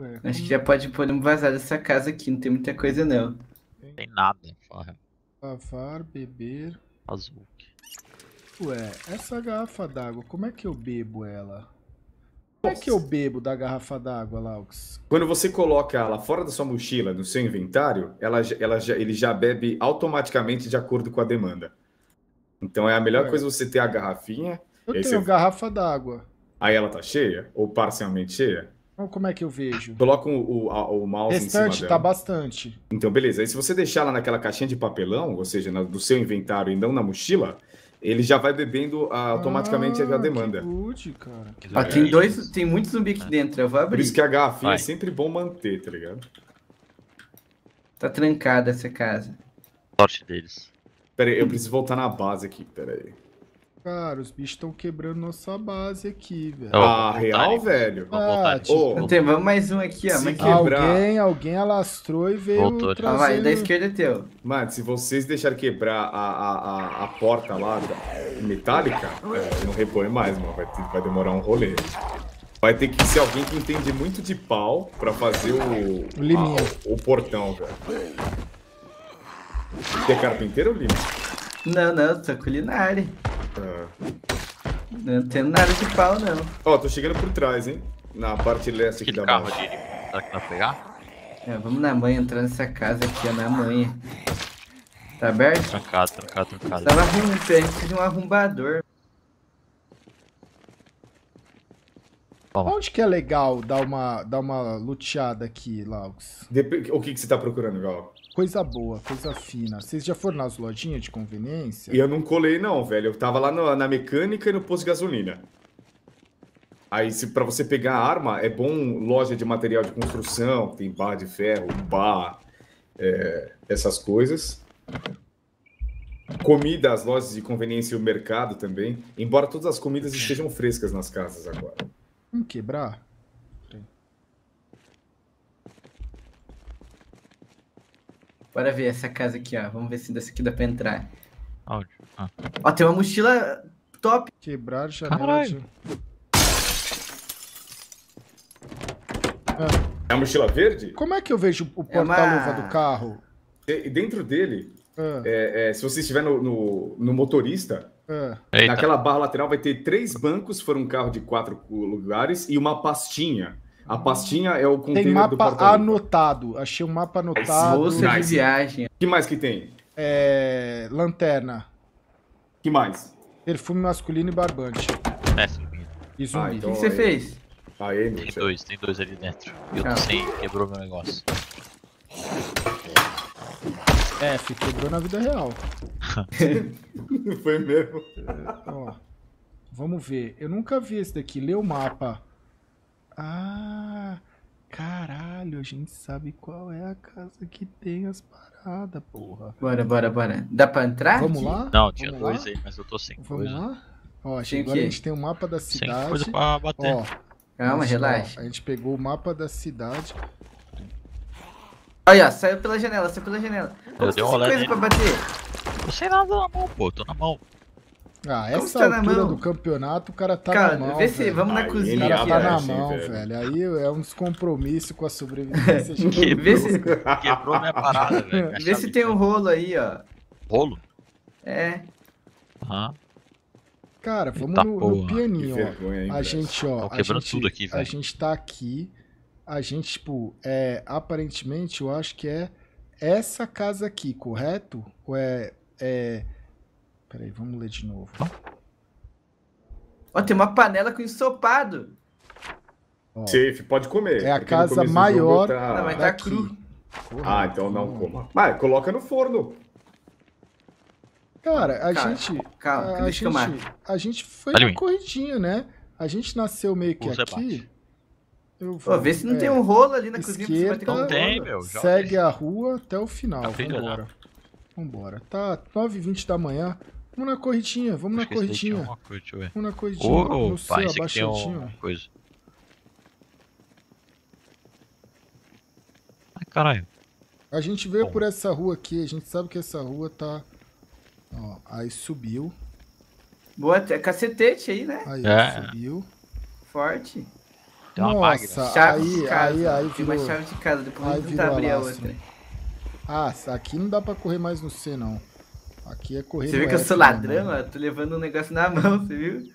É. Acho que já pode pôr um vazar dessa casa aqui, não tem muita coisa não. Não tem nada, porra. Lavar, beber... Azul. Ué, essa garrafa d'água, como é que eu bebo ela? Como é que eu bebo da garrafa d'água, LauQs? Quando você coloca ela fora da sua mochila, no seu inventário, ele já bebe automaticamente de acordo com a demanda. Então é a melhor coisa você ter a garrafinha... Eu tenho garrafa d'água. Aí ela tá cheia? Ou parcialmente cheia? Então, como é que eu vejo? Coloca o mouse em cima dela. Tá bastante. Então, beleza. Aí se você deixar ela naquela caixinha de papelão, ou seja, do seu inventário e não na mochila... Ele já vai bebendo automaticamente a demanda. Que good, cara. Ah, tem muitos zumbi aqui dentro, eu vou abrir. Por isso que a garrafinha é sempre bom manter, tá ligado? Tá trancada essa casa. Sorte deles. Pera aí, eu preciso voltar na base aqui, pera aí. Cara, os bichos estão quebrando nossa base aqui, velho. Ah, real, velho? Ah, tipo... Tem mais um aqui, ó. Alguém alastrou e veio trazer... Ah, vai, da esquerda é teu. Mano, se vocês deixarem quebrar a porta lá metálica, não repõe mais, mano. Vai demorar um rolê. Vai ter que ser alguém que entende muito de pau pra fazer o portão, velho. Você é carpinteiro ou LIMINHA? Não, eu tô culinária. Não tenho nada de pau, não. Ó, tô chegando por trás, hein? Na parte leste aqui da base. Será que dá pra pegar? É, vamos na manha, entrar nessa casa aqui, ó, na manha. Tá aberto? Trancado. Tava ruim, a gente precisa de um arrombador. Onde que é legal dar uma luteada aqui, LauQs? O que você tá procurando, Gal? Coisa boa, coisa fina. Vocês já foram nas lojinhas de conveniência? E eu não colei não, velho. Eu tava lá na mecânica e no posto de gasolina. Aí, pra você pegar a arma, é bom loja de material de construção, tem barra de ferro, bar, essas coisas. Comida, as lojas de conveniência e o mercado também. Embora todas as comidas estejam frescas nas casas agora. Vamos quebrar? Bora ver essa casa aqui, ó. Vamos ver se dessa aqui dá pra entrar. Onde? Ah. Ó, tem uma mochila top. Quebrar janela. Caralho. É uma mochila verde? Como é que eu vejo o porta-luva do carro? E dentro dele, se você estiver no motorista... Naquela barra lateral vai ter 3 bancos, for um carro de 4 lugares e uma pastinha. A pastinha é o container do porta-luva. Tem mapa anotado, achei um mapa anotado. Bolsa de viagem. O que mais que tem? Lanterna. O que mais? Perfume masculino e barbante. E zumbi. Então, o que você fez? Aí, tem dois ali dentro. Eu tô sem, quebrou meu negócio. Quebrou na vida real. Foi mesmo. Ó, vamos ver. Eu nunca vi esse daqui. Lê o mapa. Ah, caralho. A gente sabe qual é a casa que tem as paradas, porra. Bora. Dá pra entrar? Vamos lá? Não, tinha dois aí, mas eu tô sem coisa. Vamos lá? Ó, agora a gente tem um mapa da cidade. Sem coisa pra bater. Ó, calma, relaxa. A gente pegou o mapa da cidade... Olha, saiu pela janela. Como tem coisa pra bater? Não sei nada na mão, pô, tô na mão. Ah, essa altura do campeonato, o cara tá na mão. Vê se, vamos na cozinha. O cara tá na mão, velho. Aí é um descompromisso com a sobrevivência. Quebrou minha parada, velho. Vê se tem um rolo aí, ó. Rolo? É. Aham. Cara, vamos no pianinho, ó. A gente, ó. Quebrando tudo aqui, velho. A gente tá aqui. A gente, tipo, aparentemente, eu acho que é essa casa aqui, correto? Ou Peraí, vamos ler de novo. Ó, tem uma panela com ensopado. Ó, safe, pode comer. É a casa maior tá... Não, mas tá cru. Ah, então não coma. Mas coloca no forno. Cara, gente... Calma, a gente foi na corridinha, né? A gente nasceu meio que aqui... Pô, vê se não tem um rolo ali na cozinha. Você vai ter que tem, meu. Segue a rua até o final. Vambora. Tá 9h20 da manhã. Vamos na corridinha. Vamos na corridinha. Opa, esse aqui tem uma coisa. Ai, caralho. A gente veio por essa rua aqui. A gente sabe que essa rua tá... Ó, aí subiu. Boa, cacetete aí, né? Aí, subiu. Forte. Tem uma máquina. Nossa, aí tem uma chave de casa, depois aí, não tá abrir a outra. Ah, aqui não dá pra correr mais no C, não. Aqui é correr. Você viu que eu sou ladrão? Eu tô levando um negócio na mão, você viu?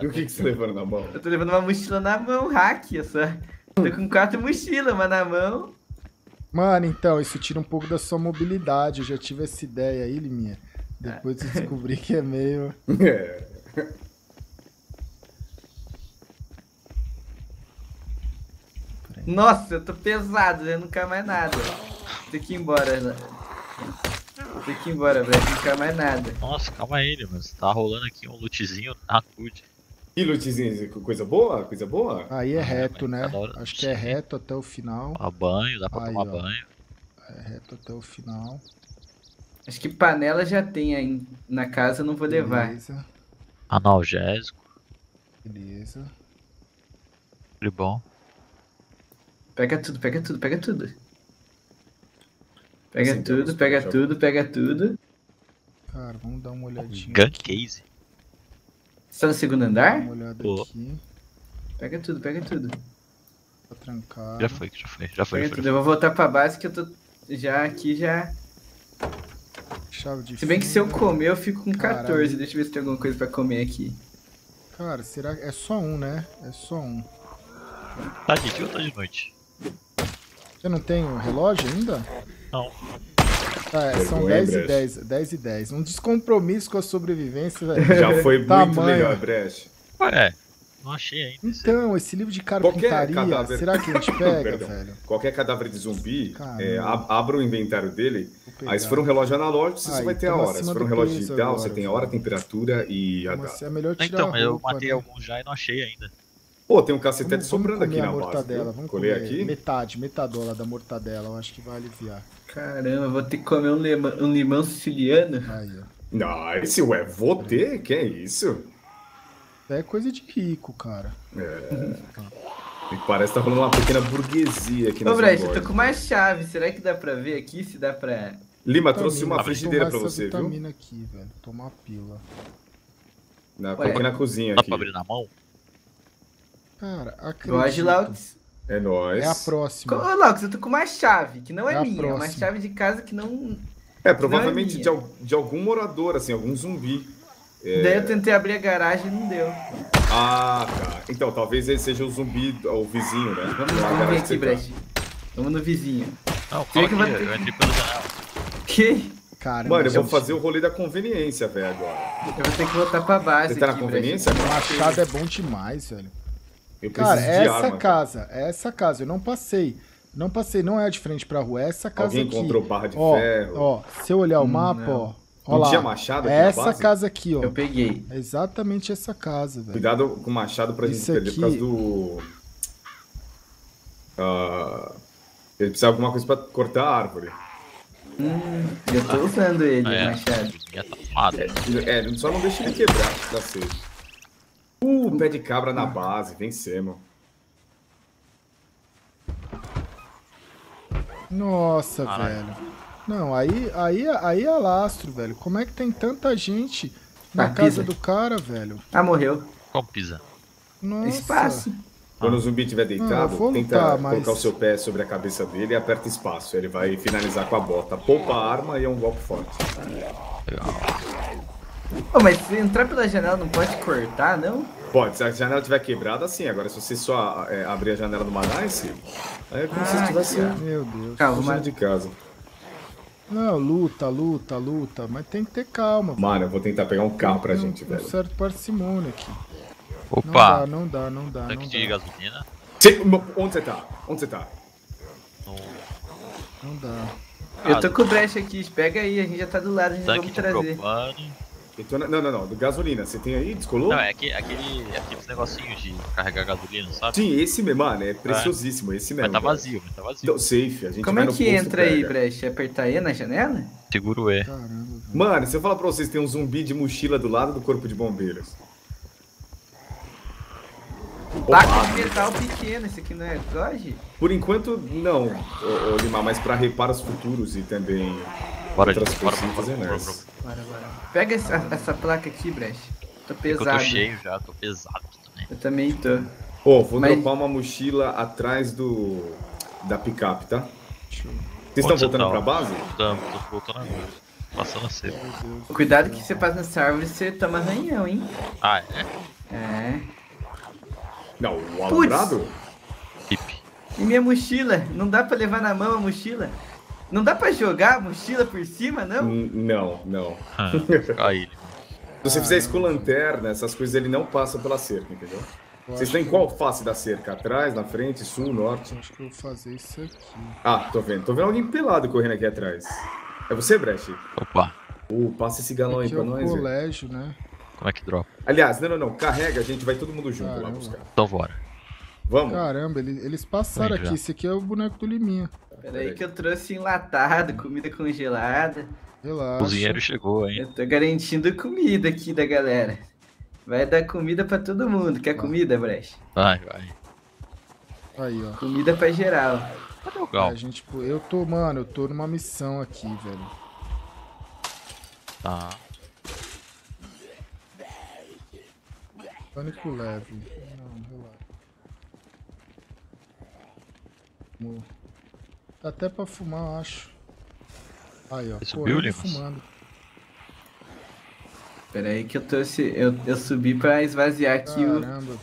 E o que você levando na mão? Eu tô levando uma mochila na mão, hack, eu só. Tô com 4 mochilas, uma na mão. Mano, então, isso tira um pouco da sua mobilidade. Eu já tive essa ideia aí, Liminha. Depois eu descobri que é meio... Nossa, eu tô pesado, né? Não cai mais nada. Tem que ir embora, né? Tem que ir embora, velho. Não cai mais nada. Nossa, calma aí, mano. Tá rolando aqui um lootzinho na CUD. E lootzinho, coisa boa? Coisa boa? Aí é reto, né? Acho que é reto até o final. Tomar banho, dá pra tomar banho. É reto até o final. Acho que panela já tem aí na casa, eu não vou levar. Beleza. Analgésico. Beleza. Tudo bom. Pega tudo, pega tudo, pega tudo. Pega tudo, pega tudo, pega tudo. Cara, vamos dar uma olhadinha. Gun case. Você tá no segundo andar? Dá uma olhada aqui. Pega tudo, pega tudo. Tá trancado. Já foi, já foi, já foi. Eu vou voltar pra base que eu tô já aqui, já... Se bem que se eu comer, eu fico com 14. Caralho. Deixa eu ver se tem alguma coisa pra comer aqui. Cara, será que... É só um, né? É só um. Tá de dia ou tá de noite? Eu não tenho relógio ainda? Não. Ah, é, são 10 e 10. 10 e 10. Um descompromisso com a sobrevivência, velho. Já foi muito melhor, Brexe. É, não achei ainda. Então, esse livro de carpintaria, será que a gente pega, velho? Qualquer cadáver de zumbi, abra o inventário dele. Aí se for um relógio analógico, você vai ter a hora. Se for um relógio digital, você tem a hora, a temperatura e a data. Então, mas eu matei alguns já e não achei ainda. Pô, tem um cacetete sobrando aqui na base. Vamos comer aqui? Metade, metadola da mortadela, eu acho que vai aliviar. Caramba, vou ter que comer um limão siciliano. Aí, ó. Não, esse ué, vou ter? Que é isso? É coisa de rico, cara. É. Parece que tá rolando uma pequena burguesia aqui na Ô, Brexe, eu tô com uma chave. Será que dá pra ver aqui? Se dá pra... Lima, trouxe uma frigideira pra você, viu? Vitamina aqui, velho. Tomar pila. Coloquei na cozinha aqui. Dá pra abrir na mão? Cara, acredito. LauQs. É nóis. É a próxima. Ô, LauQs, eu tô com uma chave, que não é minha. É uma chave de casa que não... É, provavelmente de algum morador, assim, algum zumbi. É... Daí eu tentei abrir a garagem e não deu. Ah, tá. Então, talvez ele seja o zumbi, o vizinho, né? Vamos vir aqui, Brexe. Vamos no vizinho. Não, que aqui, eu entrei pelo canal. Que? Cara, mano, eu vou fazer o rolê da conveniência, velho, agora. Eu vou ter que voltar pra base. Você tá na conveniência? O machado é bom demais, velho. Eu cara, essa casa, eu não passei. Não passei, não é a de frente pra rua, é essa casa aqui. Alguém encontrou barra de ferro? Ó, se eu olhar o mapa, não. Ó. Não tinha machado aqui na base? É essa casa aqui, ó. Eu peguei. É exatamente essa casa, velho. Cuidado com o machado pra gente perder aqui... por causa do... Ele precisa de alguma coisa pra cortar a árvore. Eu tô usando ele, o machado. Só não deixa ele quebrar, tá certo. Pé de cabra na base, vencemos. Nossa, velho. Não, aí é alastro, velho. Como é que tem tanta gente na casa do cara, velho? Ah, morreu. Como pisa? Nossa. Espaço. Quando o zumbi estiver deitado, tenta colocar o seu pé sobre a cabeça dele e aperta espaço. Ele vai finalizar com a bota. Poupa a arma e é um golpe forte. Legal. Oh, mas se entrar pela janela não pode cortar, não? Pode, se a janela estiver quebrada, sim. Agora, se você só abrir a janela do Manaus, aí é como se estivesse... Meu Deus. Calma. De casa. Não, luta, luta, luta. Mas tem que ter calma. Mano, eu vou tentar pegar um carro pra gente, velho. Tem um certo parcimônio aqui. Opa! Não dá, não dá, não dá. Tanque de gasolina. Onde você tá? Onde você tá? Não dá. Eu tô com o Brexe aqui. Pega aí, a gente já tá do lado, a gente vai me trazer. Não, não, não, do gasolina, você tem aí? Descolou? Não, é aqueles negocinhos de carregar gasolina, sabe? Sim, esse mesmo, mano, é preciosíssimo, esse mesmo. Mas tá vazio, velho. Tá vazio. Então, safe, a gente Como é que entra aí, Brexe? Apertar E na janela? Segura o E. Caramba. Mano, se eu falar pra vocês, tem um zumbi de mochila do lado do corpo de bombeiros. Baca de metal pequeno, esse aqui não é exógio? Por enquanto, não, Limar, mas pra reparos futuros e também... Bora. Pega essa placa aqui, Brexe. Tô pesado. Eu tô cheio já, tô pesado também. Eu também tô. Pô, vou dropar uma mochila atrás da picape, tá? Vocês estão voltando pra base? Estamos, voltando agora. Passando a seca. Cuidado que você passa nessa árvore e você toma arranhão, hein? Ah, é? É. Não, o alvorado? Pipe. E minha mochila? Não dá pra levar na mão a mochila? Não dá pra jogar a mochila por cima, não? Não, não. Ah, aí. Se você fizer isso com lanterna, essas coisas ele não passam pela cerca, entendeu? Vocês têm qual face da cerca? Atrás, na frente, sul, norte? Acho que eu vou fazer isso aqui. Ah, tô vendo. Tô vendo alguém pelado correndo aqui atrás. É você, Brexe? Opa. Passa esse galão aqui aí pra nós. É o colégio, né? Como é que dropa? Aliás, não. Carrega, a gente vai todo mundo junto. Caramba. Lá buscar. Então bora. Vamos. Caramba, eles passaram aqui. Esse aqui é o boneco do Liminha. Peraí que eu trouxe enlatado, comida congelada. Relaxa. O cozinheiro chegou, hein? Eu tô garantindo comida aqui da galera. Vai dar comida pra todo mundo. Quer comida, Brexe? Vai. Aí, ó. Comida pra geral. Cadê o gal? Eu tô numa missão aqui, velho. Tá. Pânico leve. Não, relaxa. Dá até pra fumar, acho. Aí, ó. Subiu, fumando. Pera aí que eu trouxe. Eu subi pra esvaziar aqui o. Caramba,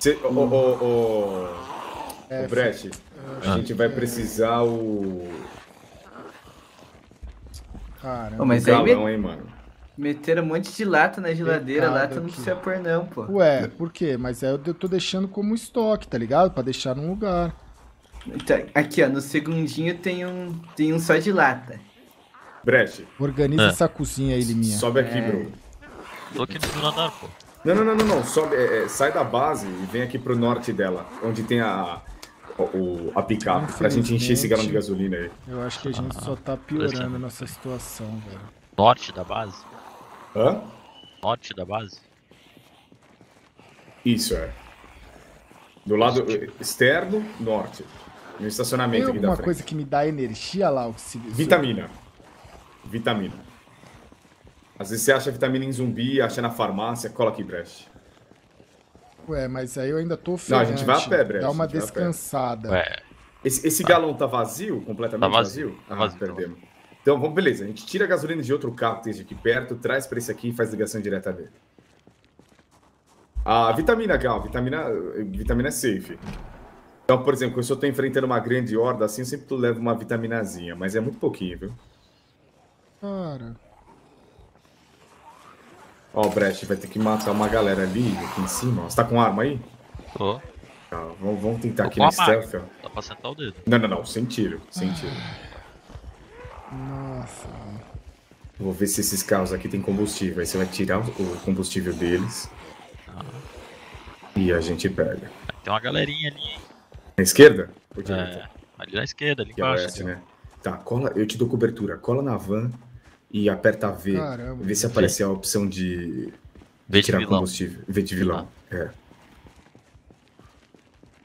velho. Ô, Brexe, a gente vai precisar o. Caramba, mas aí galão, hein, mano. Meteram um monte de lata na geladeira, lata aqui. Não precisa pôr, não, pô. Ué, por quê? Mas aí eu tô deixando como estoque, tá ligado? Pra deixar num lugar. Então, aqui, ó, no segundinho tem um só de lata. Brexe. Organiza essa cozinha aí, Liminha. Sobe aqui, bro. Tô aqui no nadar, pô. Não. Sobe, sai da base e vem aqui pro norte dela, onde tem a picape, pra gente encher esse galão de gasolina aí. Eu acho que a gente só tá piorando a nossa situação, velho. Norte da base? Hã? Norte da base? Isso, é. Do lado externo, norte. No estacionamento aqui da frente. Tem alguma coisa que me dá energia lá? Vitamina. Às vezes você acha vitamina em zumbi, acha na farmácia, cola aqui, Brexe. Ué, mas aí eu ainda tô ferrante. Não, a gente vai a pé, Brexe. Dá uma descansada. Esse galão tá vazio? Completamente vazio? Tá vazio, perdemos. Então, vamos, beleza. A gente tira a gasolina de outro carro que tem aqui perto, traz pra esse aqui e faz ligação direta dele. A vitamina, Gal, vitamina é safe. Então, por exemplo, se eu tô enfrentando uma grande horda assim, eu sempre levo uma vitaminazinha, mas é muito pouquinho, viu? Cara. Ó, o Brexe vai ter que matar uma galera ali, aqui em cima. Ó. Você tá com arma aí? Tô. Tá, vamos tentar aqui na stealth, ó. Dá pra sentar o dedo. Não, sem tiro, sem tiro. Nossa. Vou ver se esses carros aqui tem combustível. Aí você vai tirar o combustível deles. Ah. E a gente pega. Tem uma galerinha ali, hein? Na esquerda? Ali na esquerda, ali embaixo. Oeste, né? Tá, cola, eu te dou cobertura. Cola na van e aperta V. Caramba. Vê se aparecer a opção de tirar combustível. V de vilão. É.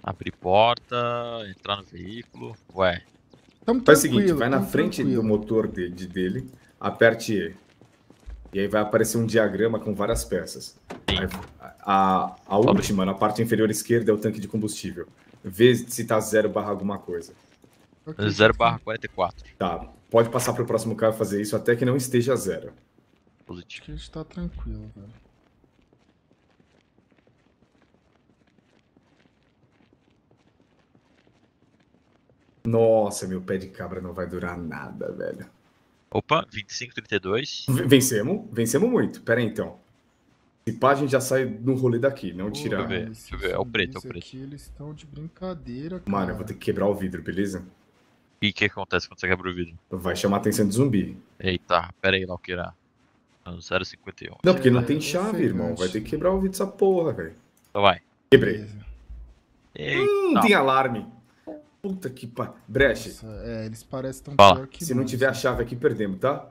Abrir porta, entrar no veículo. Ué. Faz o seguinte, vai na frente do motor dele, aperte E. E aí vai aparecer um diagrama com várias peças. Aí, a última, na parte inferior esquerda, é o tanque de combustível. Vê se tá 0/alguma coisa. 0/44. Tá, pode passar pro próximo carro e fazer isso até que não esteja 0. Positivo. Acho que a gente tá tranquilo, velho. Nossa, meu pé de cabra não vai durar nada, velho. Opa, 25-32. Vencemos muito. Pera aí, então. Se pá, a gente já sai no rolê daqui, não tirar. Deixa eu ver. É o preto. Aqui, eles estão de brincadeira, cara. Mano, eu vou ter que quebrar o vidro, beleza? E o que acontece quando você quebra o vidro? Vai chamar a atenção de zumbi. Eita, pera aí, LauQs. 051. Não, porque não tem chave, irmão. Vai ter que quebrar o vidro dessa porra, velho. Então vai. Quebrei. Eita. Tem alarme. Puta que pariu. Brexe. Nossa, eles parecem tão pior que se não tiver a chave aqui, perdemos, tá?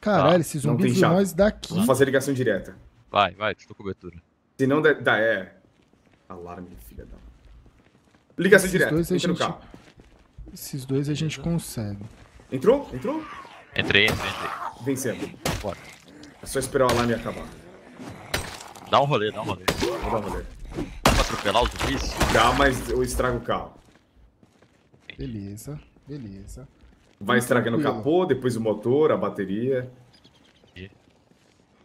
Caralho, esses zumbis de nós daqui. Vamos fazer ligação direta. Vai, estou com cobertura. Se não dá, alarme, filha da... Ligação direta, entra no carro. Esses dois a gente consegue. Entrou? Entrei. Vencemos. Bora. É só esperar o alarme acabar. Dá um rolê, dá um rolê. Vou dar um rolê. Dá pra atropelar os zumbis? Dá, mas eu estrago o carro. Beleza, beleza. Vai estragando o capô, depois o motor, a bateria.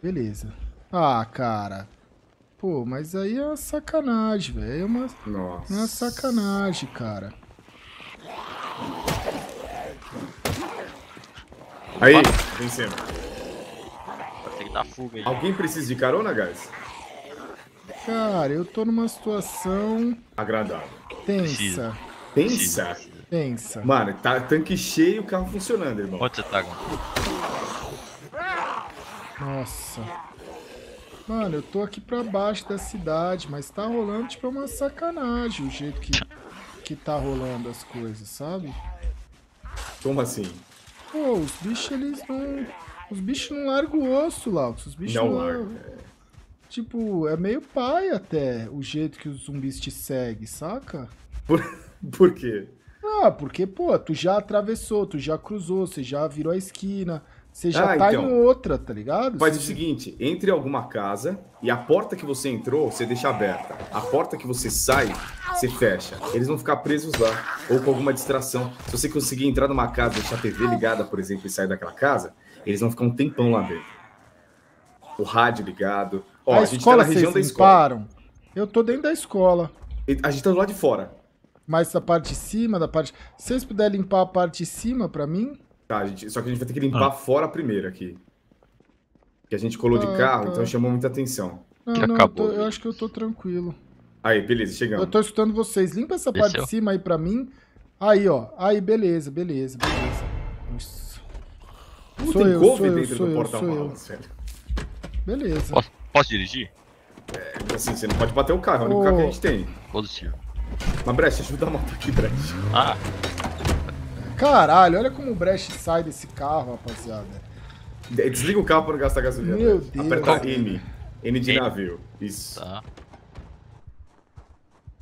Beleza. Ah, cara. Pô, mas aí é uma sacanagem, velho. É uma... Nossa. É uma sacanagem, cara. Aí, vencendo. Tem que dar fuga aí. Alguém precisa de carona, guys? Cara, eu tô numa situação... Agradável. Tensa. Tensa? Tensa. Mano, tá tanque cheio e o carro funcionando, irmão. Onde você tá, Nossa. Mano, eu tô aqui pra baixo da cidade, mas tá rolando tipo uma sacanagem o jeito que tá rolando as coisas, sabe? Como assim? Pô, os bichos, eles não... Os bichos não largam o osso, LauQs. Os bichos não largam. Tipo, é meio pai até o jeito que os zumbis te seguem, saca? Por quê? Ah, porque, pô, tu já atravessou, tu já cruzou, você já virou a esquina, você já tá então, em outra, tá ligado? Faz o seguinte, entre alguma casa e a porta que você entrou, você deixa aberta. A porta que você sai, você fecha. Eles vão ficar presos lá, ou com alguma distração. Se você conseguir entrar numa casa e deixar a TV ligada, por exemplo, e sair daquela casa, eles vão ficar um tempão lá dentro. O rádio ligado. Ó, a gente tá na região da escola. Eu tô dentro da escola. A gente tá do lado de fora. Mas da parte de cima, da parte... Se vocês puderem limpar a parte de cima pra mim... Tá, gente, só que a gente vai ter que limpar fora primeiro aqui. Que a gente colou de carro, então chamou muita atenção. Não, não, acabou, eu acho que eu tô tranquilo. Aí, beleza, chegamos. Eu tô escutando vocês. Limpa essa parte de cima aí pra mim. Aí, ó. Aí, beleza, beleza, beleza. Nossa. Não tem couve dentro do porta-malas, velho. Beleza. Posso dirigir? É, assim, você não pode bater o carro, é o único carro que a gente tem. Positivo. Mas, Brexe, ajuda a moto aqui, Brexe. Ah. Caralho, olha como o Brexe sai desse carro, rapaziada. Desliga o carro pra não gastar gasolina. Meu Deus. Aperta M. N de navio. Isso. Tá.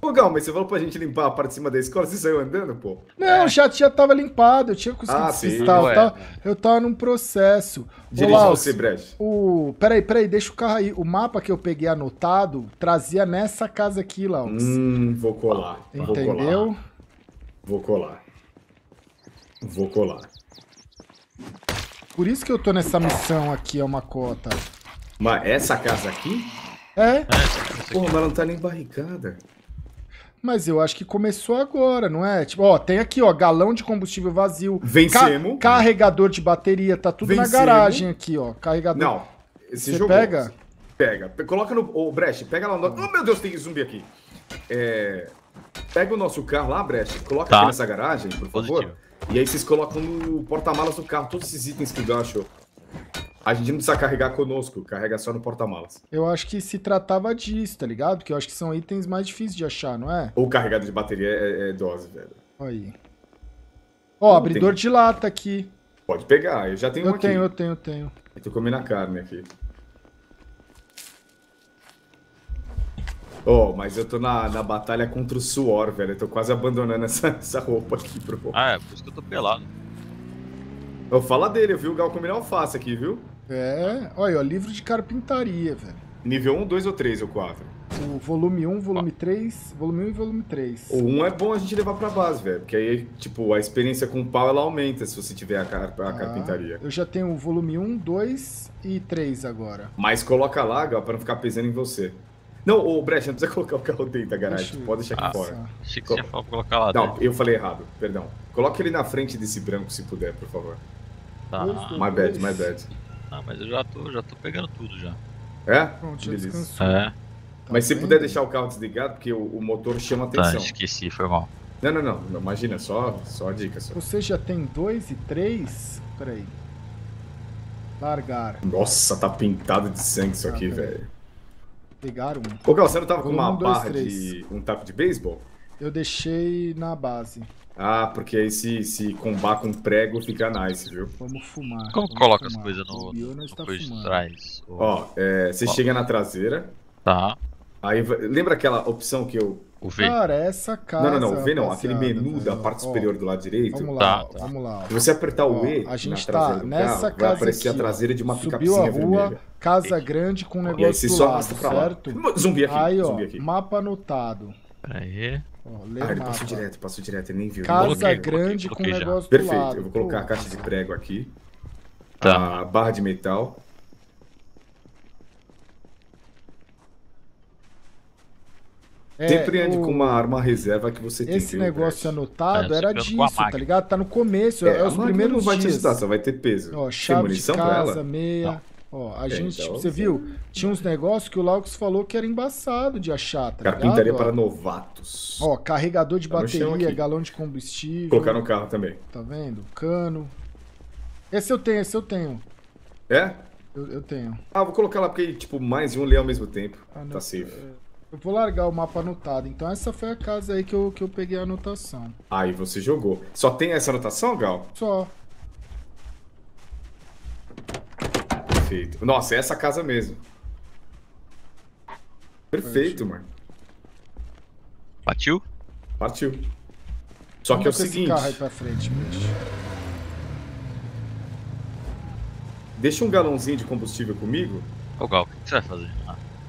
Pô, Gal, mas você falou pra gente limpar a parte de cima da escola, você saiu andando, pô? Não, já tava limpado, eu tinha conseguido despistar. Eu tava num processo. Dirige você, Brexe. Peraí, deixa o carro aí. O mapa que eu peguei anotado trazia nessa casa aqui, LauQs. Vou colar. Entendeu? Vou colar. Vou colar. Por isso que eu tô nessa missão aqui, é uma cota. Mas essa casa aqui? É. Porra, mas ela não tá nem barricada. Mas eu acho que começou agora, não é? Tipo, ó, tem aqui, ó, galão de combustível vazio. Vencemos. Carregador de bateria, tá tudo na garagem aqui, ó. Carregador. Não, você pega? Pega. Coloca no... Ô, Brexe, pega lá no... Oh, meu Deus, tem zumbi aqui. Pega o nosso carro lá, Brexe, coloca aqui nessa garagem, por favor. Positivo. E aí vocês colocam no porta-malas do carro todos esses itens que o Gal achou. A gente não precisa carregar conosco, carrega só no porta-malas. Eu acho que se tratava disso, tá ligado? Porque eu acho que são itens mais difíceis de achar, não é? Ou carregado de bateria é dose, velho. Aí. Ó, abridor de lata aqui. Pode pegar, eu já tenho um aqui. Eu tenho. Eu tô comendo a carne aqui. Ó, mas eu tô na batalha contra o suor, velho. Eu tô quase abandonando essa roupa aqui, bro. Ah, é por isso que eu tô pelado. Eu falo dele, eu vi o Gal combinar alface aqui, viu? É, olha, ó, livro de carpintaria, velho. Nível 1, 2 ou 3 ou 4? O volume 1, volume 3, volume 1 e volume 3. O 1 é bom a gente levar pra base, velho, porque aí, tipo, a experiência com o pau, ela aumenta se você tiver a carpintaria. Eu já tenho o volume 1, 2 e 3 agora. Mas coloca lá, Gal, pra não ficar pesando em você. Não, ô, Brexe, não precisa colocar o carro dentro da garagem, pode deixar aqui fora. Achei que você falou colocar lá dentro. Não, eu falei errado, perdão. Coloca ele na frente desse branco, se puder, por favor. Tá. My bad, my bad. Ah, mas eu já tô pegando tudo já. É? Pronto, beleza. É. Mas se puder deixar o carro desligado, porque o motor chama atenção. Tá, esqueci, foi mal. Não, imagina, só a dica. Só. Você já tem 2 e 3? Peraí. Largar. Nossa, tá pintado de sangue isso aqui, velho. Pegaram um. Ô, Gal, você não tava com uma barra de... um taco de beisebol? Eu deixei na base. Ah, porque aí se combar com prego fica nice, viu? Vamos fumar. Como coloca as coisas no coisa de trás? Ó, você chega na traseira. Tá. Aí, lembra aquela opção que eu... O V. Cara, essa casa... Não, o V não. Aquele menu da parte superior do lado direito. Vamos lá, tá. Vamos lá. Se você apertar o E a gente na traseira do carro, vai aparecer aqui, a traseira de uma picapezinha vermelha. Casa grande com um negócio do lado, certo? Zumbi aqui. Aí, ó, mapa anotado. Aí. Ele passou direto, ele nem viu. Casa grande com um negócio do lado. Perfeito, eu vou colocar a caixa de prego aqui. Tá. A barra de metal. Sempre ande com uma arma reserva que você tem. Esse negócio anotado era disso, tá ligado? Tá no começo, é os primeiros dias. Não vai te ajudar, só vai ter peso. Ó, chave de casa, meia... Ó, a gente, então, tipo, você viu? Tinha uns negócios que o LauQs falou que era embaçado de achar, tá ligado? Carpintaria para novatos. Ó, carregador de bateria, galão de combustível. Colocar no carro também. Tá vendo? Cano. Esse eu tenho. É? Eu tenho. Ah, vou colocar lá porque, tipo, mais de um lê ao mesmo tempo. Tá safe. Eu vou largar o mapa anotado, então essa foi a casa aí que eu peguei a anotação. Aí você jogou. Só tem essa anotação, Gal? Só. Perfeito. Nossa, é essa casa mesmo. Perfeito, mano. Partiu? Partiu. Só que é o seguinte... Esse carro aí pra frente, bicho. Deixa um galãozinho de combustível comigo. Ô, Gal, o que você vai fazer?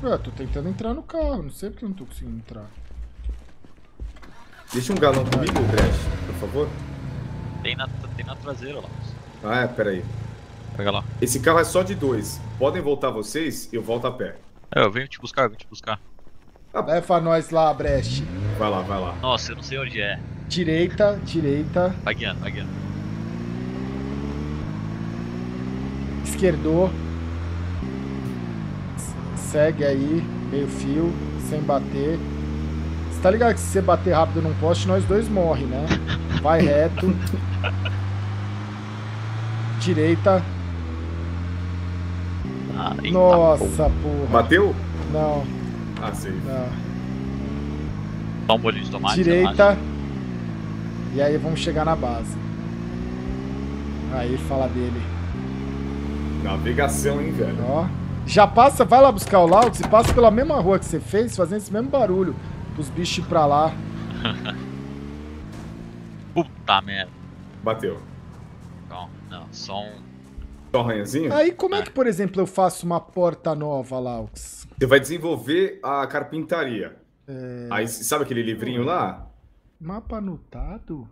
Ué, tô tentando entrar no carro, não sei porque eu não tô conseguindo entrar. Deixa um galão comigo, Brexe, por favor. Tem na traseira lá. Ah, é, peraí. Pega lá. Esse carro é só de dois. Podem voltar vocês, eu volto a pé. É, eu venho te buscar, Leva nós lá, Brexe. Vai lá. Nossa, eu não sei onde é. Direita. Vai guiando, Esquerdo. Segue aí, meio fio, sem bater. Você tá ligado que se você bater rápido num poste, nós dois morre, né? Vai reto. Direita. Nossa, porra. Bateu? Não. Ah, sim. Dá um bolinho de tomate. Direita. E aí vamos chegar na base. Aí fala dele. Navegação, hein, velho? Ó. Já passa, vai lá buscar o LauQs e passa pela mesma rua que você fez, fazendo esse mesmo barulho pros bichos ir pra lá. Puta merda. Bateu. Não, só um... Só um arranhazinho? Aí como é que, por exemplo, eu faço uma porta nova, LauQs? Você vai desenvolver a carpintaria. Aí, sabe aquele livrinho lá? Mapa anotado?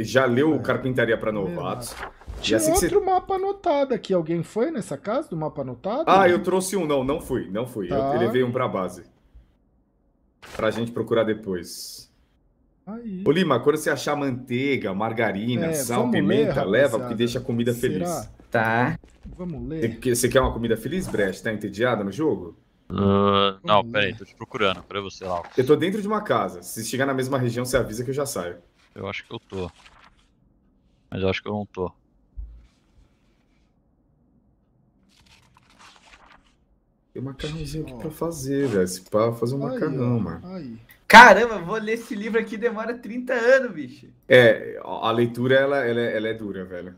Já leu Carpintaria para Novatos. Tinha assim outro mapa anotado aqui. Alguém foi nessa casa do mapa anotado? Ah, né? Eu trouxe um. Não fui. Tá. Eu levei um para base. Pra gente procurar depois. Aí. Ô, Lima, quando você achar manteiga, margarina, sal, pimenta, leva, porque deixa a comida feliz. Tá. Vamos ler. Você quer uma comida feliz, Brexe? Tá entediada no jogo? Não, peraí, tô te procurando, peraí você lá. Eu tô dentro de uma casa, se chegar na mesma região você avisa que eu já saio. Eu acho que eu tô. Mas eu acho que eu não tô. Tem um macarrãozinho aqui pra fazer, velho, se pá, fazer um macarrão, mano. Caramba, vou ler esse livro aqui, demora 30 anos, bicho. É, a leitura ela é dura, velho.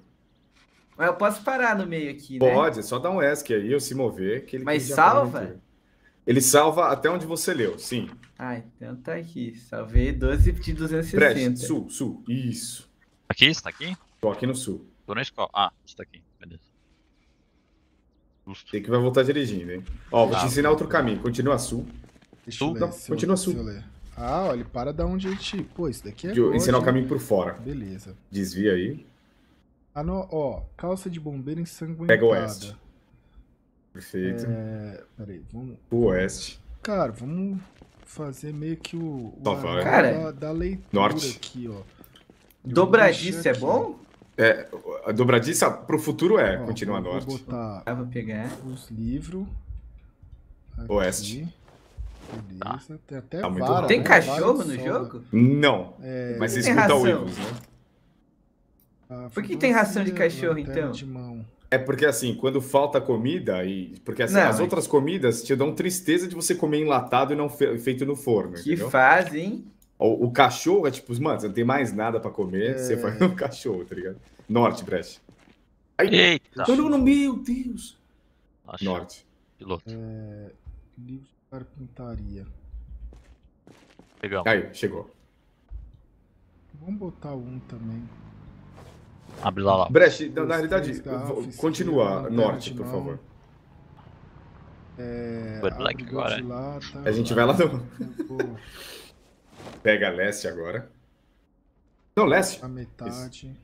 Mas eu posso parar no meio aqui, né? Pode, é só dar um ESC aí, eu se mover. Que ele Mas salva? Ele salva até onde você leu, sim. Ah, então tá aqui. Salvei 12 de 260. Brexe, sul. Isso. Aqui? Você tá aqui? Tô aqui no sul. Tô na escola. Ah, você tá aqui. Beleza. Justo. Tem que vai voltar dirigindo, hein? Ó, vou te ensinar outro caminho. Continua sul. Continua sul. Ah, olha, para da onde a gente... Pô, isso daqui é... Deixa eu ensinar o caminho por fora. Beleza. Desvia aí. Ah, não, ó. Calça de bombeiro ensanguentada. Pega o oeste. Perfeito. Peraí, vamos... O oeste. Cara, vamos fazer meio que o cara da leitura norte. Aqui, ó. Dobradiça é bom? É, a dobradiça pro futuro continua norte. Vou botar vou pegar os livros. Oeste. Beleza, tem até vara. Tem cachorro no jogo? Não, mas você escuta o Wills, né? Por que tem ração de cachorro, então? É porque, assim, quando falta comida... Porque, assim, as outras comidas te dão tristeza de você comer enlatado e não feito no forno, entendeu? Que faz, hein? O cachorro é tipo, mano, você não tem mais nada pra comer, você vai no cachorro, tá ligado? Norte, Brexe. Eita! Meu Deus! Norte. Piloto. Carpintaria. Legal. Aí, chegou. Vamos botar um também. Abre lá. Brexe, na realidade, continua norte, por favor. É, agora. Lá, tá, a gente vai lá no... Pega leste agora. Não, leste. A metade. Isso.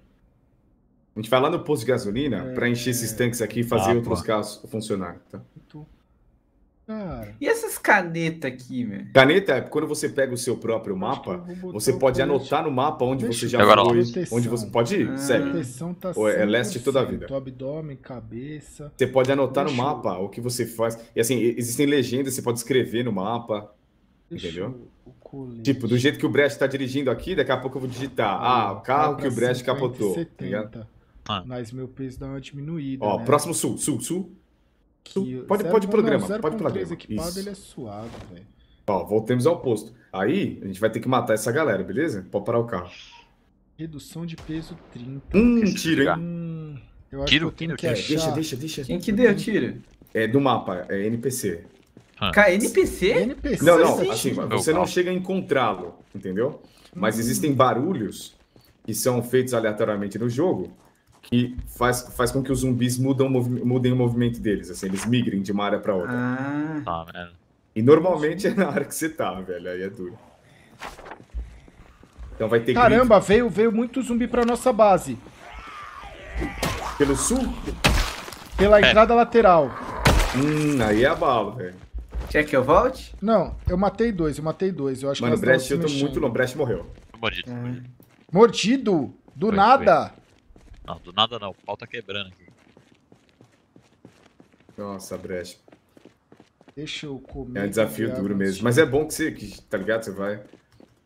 A gente vai lá no posto de gasolina pra encher esses tanques aqui e fazer outros carros funcionar. Tá? Cara. E essas canetas aqui, velho? Caneta é quando você pega o seu próprio mapa, você pode anotar no mapa onde você já foi, onde você pode ir, sério. Tá é leste toda a vida. Abdômen, cabeça. Você pode anotar no mapa o que você faz. E assim, existem legendas, você pode escrever no mapa. Entendeu? Tipo, do jeito que o Brecht tá dirigindo aqui, daqui a pouco eu vou digitar. Ah, o carro que o Brecht capotou. 70, mas meu peso dá uma diminuída. Ó, né? Próximo sul, sul. Que pode programa, pode programa. Equipado, ele é suave, velho. Ó, voltemos ao posto. Aí, a gente vai ter que matar essa galera, beleza? Pode parar o carro. Redução de peso 30. Tiro, hein? Eu acho que eu tenho que achar. Deixa. Quem que deu tiro? É do mapa, é NPC. NPC? NPC? Não, assim, você não chega a encontrá-lo, entendeu? Mas existem barulhos que são feitos aleatoriamente no jogo. E faz com que os zumbis mudem o movimento deles, assim, eles migrem de uma área pra outra. Ah, e normalmente é na área que você tá, velho, aí é duro. Então vai ter que... Caramba, veio muito zumbi pra nossa base. Pelo sul? Pela entrada lateral. Aí é a bala, velho. Quer que eu volte? Não, eu matei dois, eu acho que... Mano, Brecht, eu tô muito longe, Brecht morreu. Mordido. Mordido? Do nada? Não, do nada não, o pau tá quebrando aqui. Nossa, Brecht. Deixa eu comer. É um desafio duro mesmo, mas é bom que você, tá ligado? Você vai...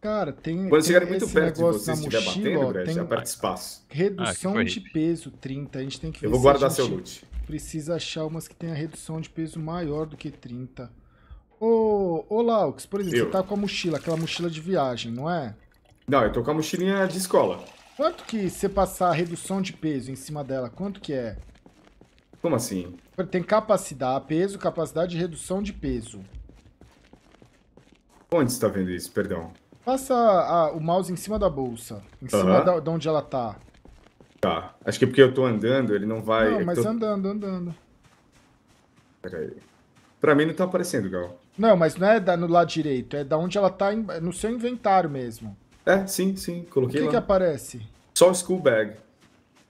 Cara, tem... Quando chegarem muito perto de você, se estiver batendo, Brecht, aperta espaço. Redução de peso 30, a gente tem que ver. Eu vou guardar seu loot. Precisa achar umas que tenha redução de peso maior do que 30. Ô LauQs, por exemplo, você tá com a mochila, aquela mochila de viagem, não é? Não, eu tô com a mochilinha de escola. Quanto que você passar a redução de peso em cima dela, quanto que é? Como assim? Tem capacidade, peso, capacidade de redução de peso. Onde você tá vendo isso? Perdão. Passa o mouse em cima da bolsa, em cima de onde ela tá. Tá, acho que é porque eu tô andando, ele não vai... Não, mas eu tô... andando. Pera aí. Pra mim não tá aparecendo, Gal. Não, mas não é no lado direito, é da onde ela tá no seu inventário mesmo. É, sim, coloquei lá. O que aparece? Só o school bag.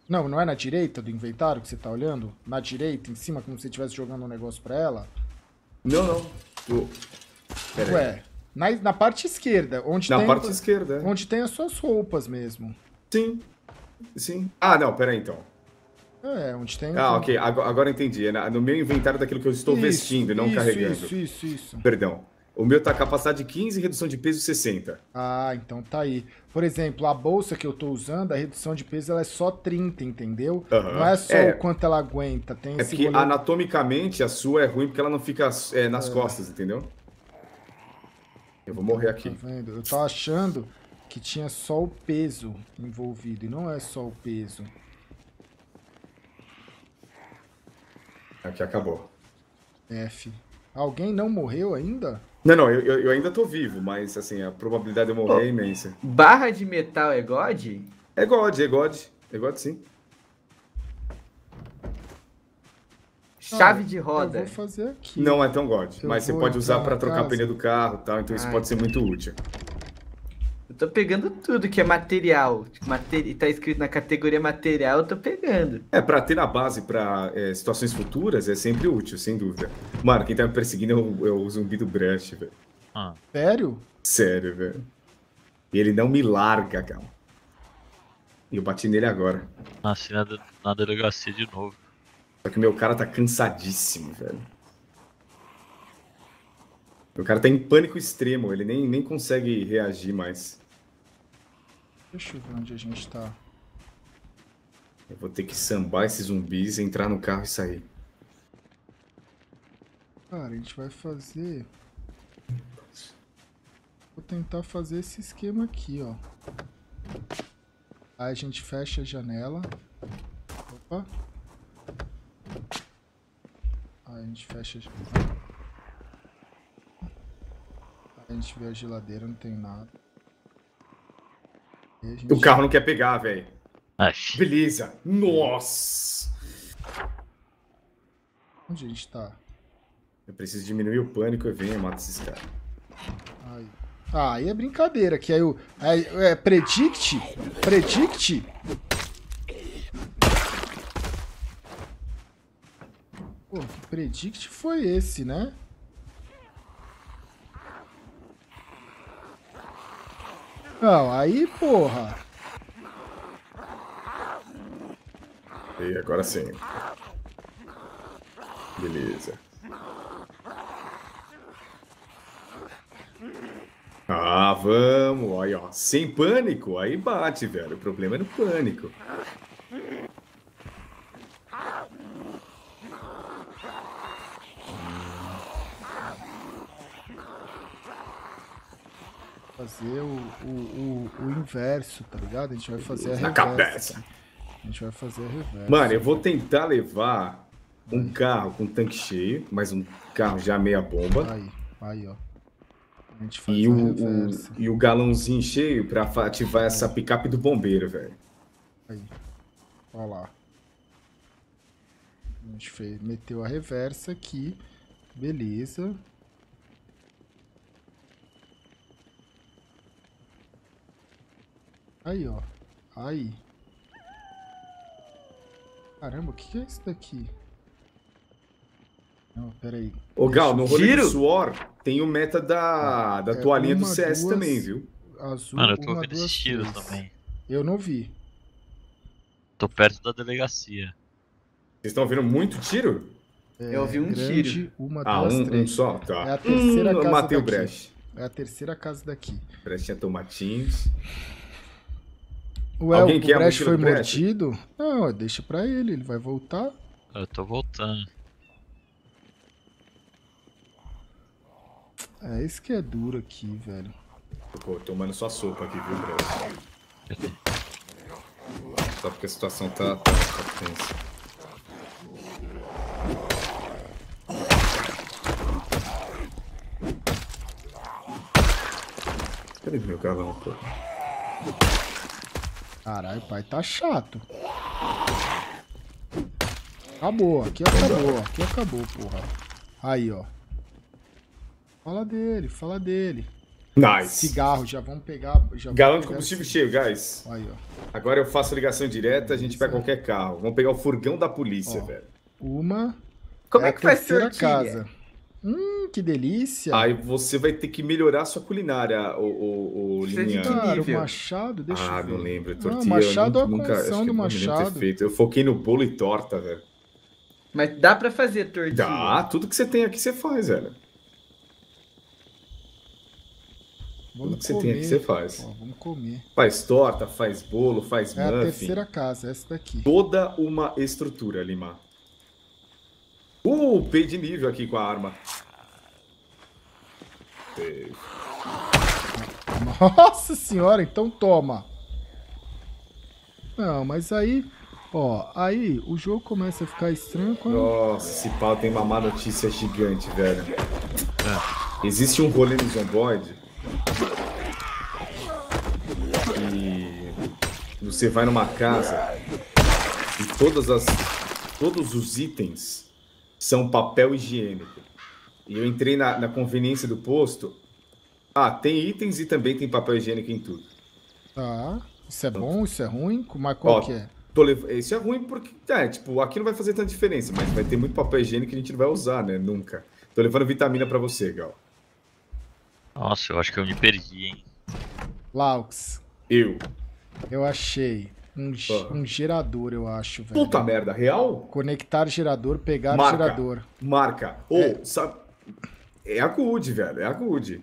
Não é na direita do inventário que você tá olhando? Na direita, em cima, como se você estivesse jogando um negócio pra ela? Não. Ué, na parte esquerda, onde tem as suas roupas mesmo. Sim. Ah, não, peraí então. É, onde tem... Ah, ok, agora entendi. É no meu inventário daquilo que eu estou vestindo e não carregando. Isso. Perdão. O meu tá capacidade de 15 e redução de peso 60. Ah, então tá aí. Por exemplo, a bolsa que eu tô usando, a redução de peso ela é só 30, entendeu? Não é só o quanto ela aguenta. Tem esse porque anatomicamente a sua é ruim porque ela não fica nas costas, entendeu? Eu vou morrer aqui. Tá vendo? Eu tava achando que tinha só o peso envolvido e não é só o peso. Aqui acabou. F. Alguém não morreu ainda? Não, eu ainda tô vivo, mas assim, a probabilidade de eu morrer é imensa. Barra de metal é God? É God. É God sim. Chave de roda. Eu vou fazer aqui. Não é tão God, mas você pode usar pra trocar a pneu do carro e tal, então isso pode ser muito útil. Eu tô pegando tudo que é material. Tá escrito na categoria material, eu tô pegando. É, pra ter na base pra situações futuras é sempre útil, sem dúvida. Mano, quem tá me perseguindo é o zumbi do Brecht, velho. Sério? Sério, velho. E ele não me larga, cara. E eu bati nele agora. Nasci na delegacia de novo. Só que meu cara tá cansadíssimo, velho. O cara tá em pânico extremo, ele nem consegue reagir mais. Deixa eu ver onde a gente tá. Eu vou ter que sambar esses zumbis, entrar no carro e sair. Cara, a gente vai fazer... Vou tentar fazer esse esquema aqui, ó. Aí a gente fecha a janela. Opa. Aí a gente fecha a janela. A gente vê a geladeira, não tem nada. Gente... O carro não quer pegar, velho. Beleza. Nossa! Onde a gente tá? Eu preciso diminuir o pânico, eu venho e mato esses caras. Aí. Ah, aí é brincadeira, que aí o... É predict? Predict? Pô, que predict foi esse, né? Não, aí, porra. E agora sim. Beleza. Ah, vamos. Aí, ó. Sem pânico, aí bate, velho. O problema é no pânico. Fazer o inverso, tá ligado? A gente vai fazer a reversa. Na cabeça. A gente vai fazer a reversa. Mano, eu vou tentar levar um carro com tanque cheio, mas um carro já meia bomba. Aí, ó. A gente faz e o galãozinho cheio pra ativar essa picape do bombeiro, velho. Aí. Olha lá. A gente meteu a reversa aqui. Beleza. Aí, ó. Aí. Caramba, o que é isso daqui? Não, peraí. Ô, Gal, no rolê do suor tem o meta da toalhinha do CS também, viu? Azul, mano, eu tô ouvindo esses tiros também. Eu não vi. Tô perto da delegacia. Vocês estão ouvindo muito tiro? É, eu ouvi um grande, tiro. Duas, três. Um só? Tá. É a terceira casa matei daqui. O Brexe. É a terceira casa daqui. Brexe tinha tomatinhos. Ué, alguém o Brexe foi mordido? Não, deixa pra ele, ele vai voltar. Eu tô voltando. É, isso que é duro aqui, velho. Pô, tomando só sopa aqui, viu, Brexe? Só porque a situação tá tensa. Cadê meu galão, pô? Caralho, pai, tá chato. Acabou, aqui acabou, porra. Aí, ó. Fala dele. Nice. Cigarro, já vamos pegar... Galão de combustível cheio, guys. Aí, ó. Agora eu faço ligação direta, a gente pega qualquer carro. Vamos pegar o furgão da polícia, ó, velho. Uma... Como é que vai ser a casa? Que delícia. Aí você vai ter que melhorar a sua culinária, o Liminha. Cara, o machado, deixa eu ver. Não lembro. Tortilha, machado é a condição do machado. Eu foquei no bolo e torta, velho. Mas dá pra fazer tortilha? Dá, tudo que você tem aqui você faz, velho. Vamos Ó, vamos comer. Faz torta, faz bolo, faz muffin. É a terceira casa, essa daqui. Toda uma estrutura, Lima. Upei de nível aqui com a arma. Nossa senhora, então toma. Não, mas aí... Ó, aí o jogo começa a ficar estranho quando... Nossa, esse pau tem uma má notícia gigante, velho. Existe um rolê no Zomboid. E... Você vai numa casa e todos os itens... são papel higiênico. E eu entrei na conveniência do posto. Ah, tem itens e também tem papel higiênico em tudo. Ah, isso é bom, isso é ruim? Mas qual que é? Isso é ruim porque, tipo, aqui não vai fazer tanta diferença, mas vai ter muito papel higiênico que a gente não vai usar, né? Nunca. Tô levando vitamina pra você, Gal. Nossa, eu acho que eu me perdi, hein? LauQs. Eu achei. Um gerador, eu acho, velho. Puta merda, real? Conectar gerador, pegar gerador. Marca. Sabe... É a Good, velho. É a Good.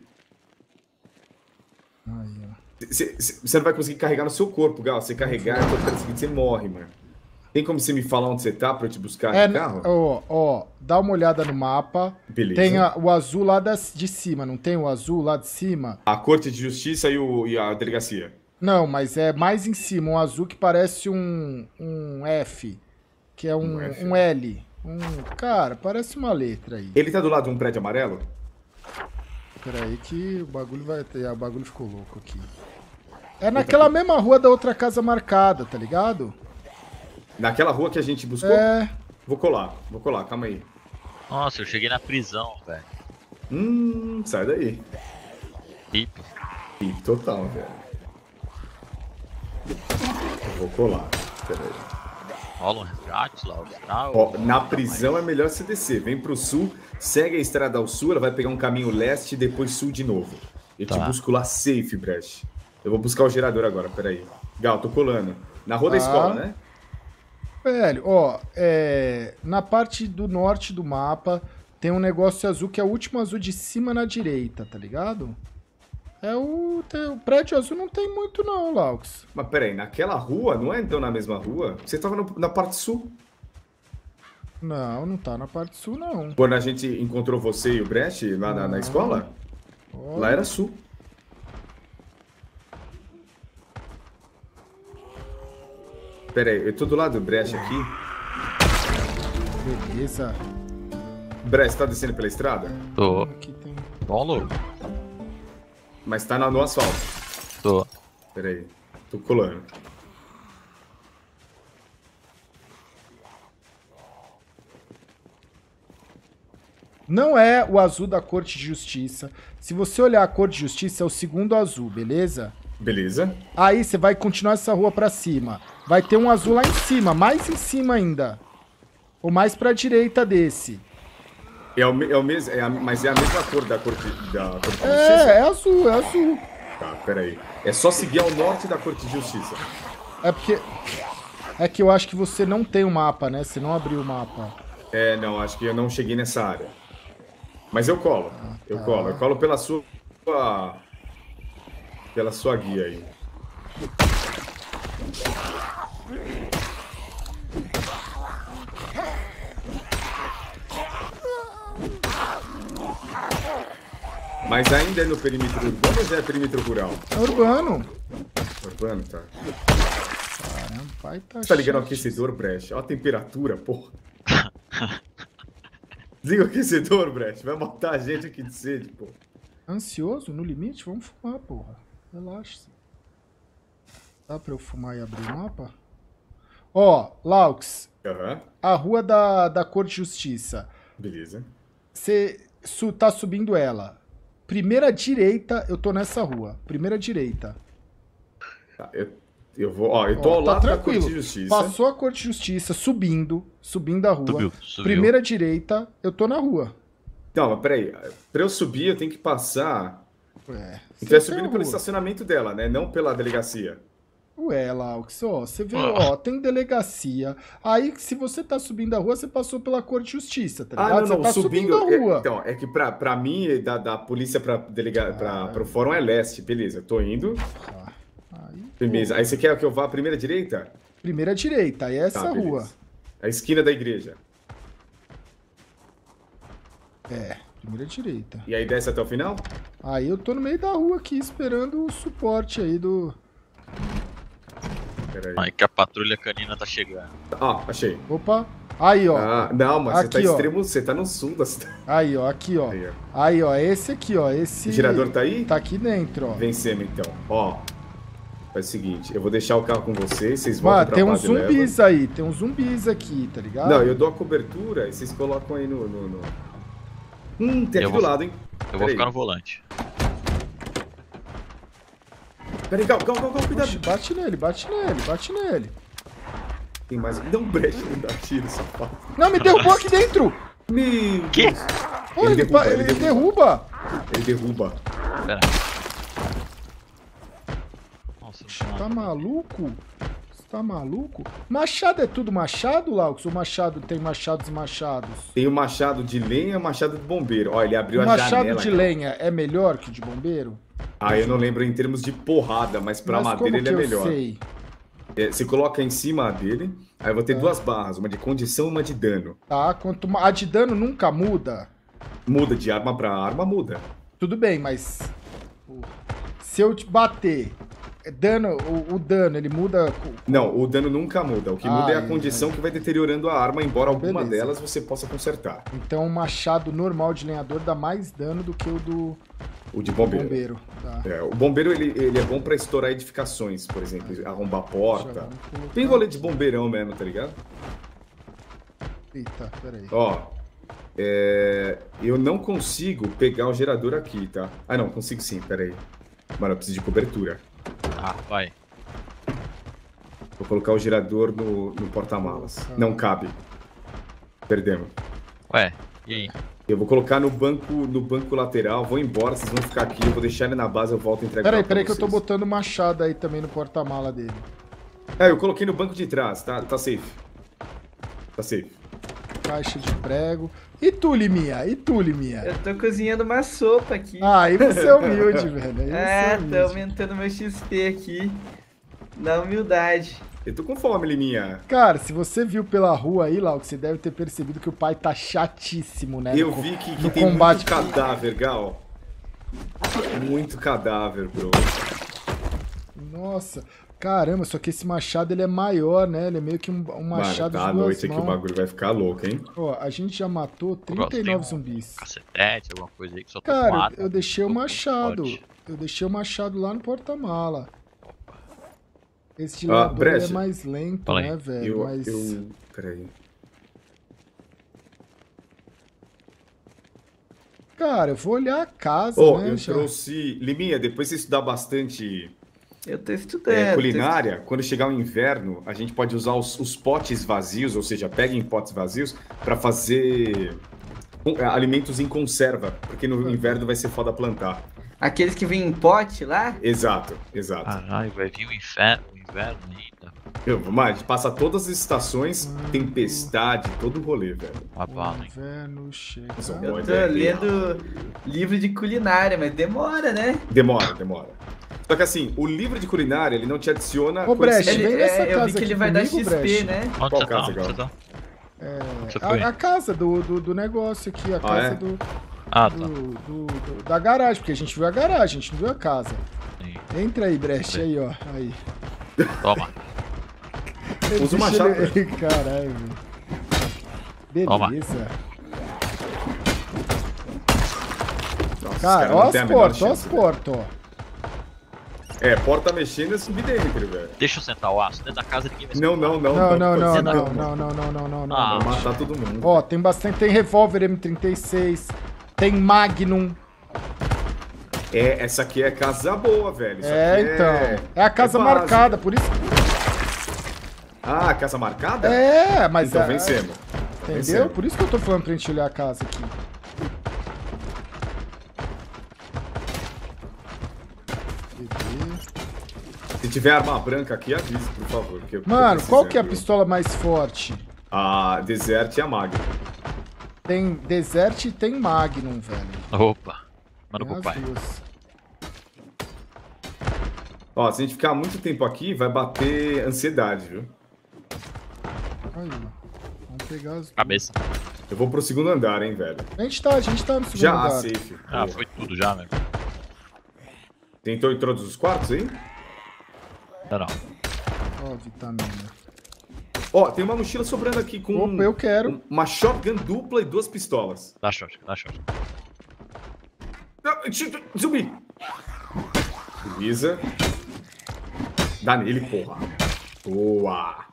Você não vai conseguir carregar no seu corpo, Gal. Você carregar, você morre, mano. Tem como você me falar onde você tá pra eu te buscar no carro? Ó, dá uma olhada no mapa. Beleza. Tem o azul lá de cima, não tem o azul lá de cima? A Corte de Justiça e a delegacia. Não, mas é mais em cima, um azul que parece um F, que é um L. Cara, parece uma letra aí. Ele tá do lado de um prédio amarelo? Pera aí que o bagulho vai ter... Ah, o bagulho ficou louco aqui. É naquela mesma rua da outra casa marcada, tá ligado? Naquela rua que a gente buscou? É. Vou colar, calma aí. Nossa, eu cheguei na prisão, velho. Sai daí. Hip. Hip total, velho. Eu vou colar, pera aí. Rola um resgate lá, na prisão é melhor você descer. Vem pro sul, segue a estrada ao sul, ela vai pegar um caminho leste e depois sul de novo. Eu te busco lá safe, Brexe. Eu vou buscar o gerador agora, peraí. Gal, tô colando. Na rua da escola, né? Velho, ó, na parte do norte do mapa tem um negócio azul que é o último azul de cima na direita, tá ligado? É o prédio azul não tem muito não, LauQs. Mas peraí, naquela rua? Não é então na mesma rua? Você tava na parte sul? Não, não tá na parte sul não. Quando a gente encontrou você e o Brexe lá na escola? Olha. Lá era sul. Peraí, eu tô do lado do Brexe aqui. Beleza. Brexe, tá descendo pela estrada? Tô. Aqui tem... Paulo? Mas tá no asfalto. Tô. Pera aí. Tô colando. Não é o azul da Corte de Justiça. Se você olhar a Corte de Justiça, é o segundo azul, beleza? Beleza. Aí você vai continuar essa rua pra cima. Vai ter um azul lá em cima, mais em cima ainda. Ou mais pra direita desse. Mas é a mesma cor da Corte da Corte de Justiça? É azul, é azul. Tá, peraí. É só seguir ao norte da Corte de Justiça. É porque... É que eu acho que você não tem o mapa, né? Você não abriu o mapa. É, não, acho que eu não cheguei nessa área. Mas eu colo, eu colo pela sua guia aí. Mas ainda é no perímetro urbano ou já é perímetro rural? É urbano. Urbano, tá. Caramba, pai tá... Você tá ligando o aquecedor, Brexe? Olha a temperatura, porra. Liga o aquecedor, Brexe. Vai matar a gente aqui de sede, porra. Ansioso? No limite? Vamos fumar, porra. Relaxa-se. Dá pra eu fumar e abrir o mapa? Ó, LauQs. Aham. A rua da Corte de Justiça. Beleza. Você tá subindo ela. Primeira direita, eu tô nessa rua. Primeira direita. Tá, eu vou... Ó, eu tô ao lado da Corte de Justiça. Passou a Corte de Justiça, subindo a rua. Subiu. Primeira direita, eu tô na rua. Não, mas peraí. Pra eu subir, eu tenho que passar... Ué... Então é subindo pelo estacionamento dela, né? Não pela delegacia. Ué, LauQs, ó, você vê, ó, tem delegacia. Aí, se você tá subindo a rua, você passou pela Corte de Justiça, tá ligado? Não, você tá subindo a rua. Então, é que pra mim, da polícia pro fórum é leste, beleza, tô indo. Beleza, aí você quer que eu vá à primeira direita? Primeira direita, aí é essa rua. A esquina da igreja. É, primeira direita. E aí desce até o final? Aí eu tô no meio da rua aqui, esperando o suporte aí do... Aí que a patrulha canina tá chegando. Ó, achei. Opa. Aí, ó. Ah, não, mas aqui, você tá extremo, você tá no sul da cidade. Aí, ó, aqui, ó. Aí, ó, esse aqui, ó. Esse... O gerador tá aí? Tá aqui dentro, ó. Vencemos, então. Ó. Faz o seguinte, eu vou deixar o carro com vocês voltam pra base e levam. Tem uns zumbis aí, tem uns zumbis aqui, tá ligado? Não, eu dou a cobertura e vocês colocam aí no... tem aqui do lado, hein? Eu vou ficar no volante. Peraí, calma, cuidado. Oxe, bate nele. Tem mais... Dá um Brexe, não dá tiro, safado. Não, me derrubou aqui dentro! Meu que? Pô, ele derruba. Pera. Nossa, tá maluco? Você tá maluco? Machado é tudo machado, LauQs? Ou machado tem machados e machados? Tem o machado de lenha, machado de bombeiro. Ó, ele abriu a janela. Machado de lenha é melhor que o de bombeiro? Ah, eu não lembro em termos de porrada, mas pra madeira ele é melhor. Sei? É, você coloca em cima dele, aí eu vou ter duas barras, uma de condição e uma de dano. Tá, a de dano nunca muda? Muda, de arma pra arma muda. Tudo bem, mas se eu te bater, dano, o dano, ele muda? Não, o dano nunca muda. O que muda é a condição que vai deteriorando a arma, embora alguma delas você possa consertar. Então o machado normal de lenhador dá mais dano do que o do... O de bombeiro. Tá. É, o bombeiro, ele é bom pra estourar edificações, por exemplo, arrombar porta. Tem rolê de bombeirão mesmo, tá ligado? Eita, peraí. Ó... É, eu não consigo pegar o gerador aqui, tá? Ah, não, consigo sim, peraí. Mano, eu preciso de cobertura. Ah, vai. Vou colocar o gerador no porta-malas. Não cabe. Perdemos. Ué, e aí? Eu vou colocar no banco lateral, vou embora, vocês vão ficar aqui, eu vou deixar ele na base, eu volto e entregar. Peraí que eu tô botando machado aí também no porta-mala dele. É, eu coloquei no banco de trás, tá? Tá safe. Tá safe. Caixa de prego. E tu, Liminha? Eu tô cozinhando uma sopa aqui. Ah, e você é humilde, velho. Tô aumentando meu XP aqui. Na humildade. Eu tô com fome, Liminha. Cara, se você viu pela rua aí, Lau, você deve ter percebido que o pai tá chatíssimo, né? Eu vi que tem combate... muito cadáver, Gal. Muito cadáver, bro. Nossa... Caramba, só que esse machado ele é maior, né? Ele é meio que um machado de duas mãos. Mano, tá à noite aqui, o bagulho vai ficar louco, hein? Ó, a gente já matou 39 zumbis. Cacetete, alguma coisa aí que só tomada. Cara, eu deixei o machado. Eu deixei o machado lá no porta-mala. Esse de labrador é mais lento, né, velho? Mas... Peraí. Cara, eu vou olhar a casa, né? Eu trouxe... Liminha, depois você estudar bastante... Eu tô estudando. É, culinária, quando chegar o inverno, a gente pode usar os potes vazios, ou seja, peguem potes vazios, pra fazer alimentos em conserva, porque no inverno vai ser foda plantar. Aqueles que vêm em pote lá? Exato, exato. Caralho, vai vir o inverno ainda. Mano, a gente passa todas as estações, tempestade, todo o rolê, velho. O inverno chega. Eu tô lendo livro de culinária, mas demora, né? Demora. Só que assim, o livro de culinária, ele não te adiciona... Ô, Brexe, vem nessa casa. Eu vi que ele vai comigo, dar XP, Brexe, né? Qual casa, Gal? É... A casa do negócio aqui, a casa do... Ah, tá. Da garagem, porque a gente viu a garagem, a gente não viu a casa. Sim. Entra aí, Brexe, aí, ó. Aí. Toma. Usa o machado. Caralho, velho. Beleza. Nossa, cara, ó as portas, ó. É, porta mexendo é subdentro, velho. Deixa eu sentar o aço. Dentro da casa ninguém vai sentar. Não. Ah, vai matar todo mundo. Ó, tem bastante. Tem revólver M36. Tem Magnum. É, essa aqui é casa boa, velho. É a casa marcada, por isso. Ah, a casa marcada? É, mas... Então vencemos. Entendeu? Por isso que eu tô falando pra gente olhar a casa aqui. Se tiver arma branca aqui, avise, por favor. Mano, qual que é a pistola mais forte? A Desert e a Magnum. Tem Desert e tem Magnum, velho. Opa, mano pro pai. Ó, se a gente ficar muito tempo aqui, vai bater ansiedade, viu? Aí, vamos pegar as... Cabeça. Eu vou pro segundo andar, hein, velho. A gente tá no segundo andar. Já, safe. Ah, foi tudo já, velho. Tentou em todos os quartos, hein? Não. Ó, vitamina. Ó, tem uma mochila sobrando aqui com... Opa, eu quero. Uma shotgun dupla e duas pistolas. Dá shotgun. Zumbi! Beleza. Dá nele, porra. Boa!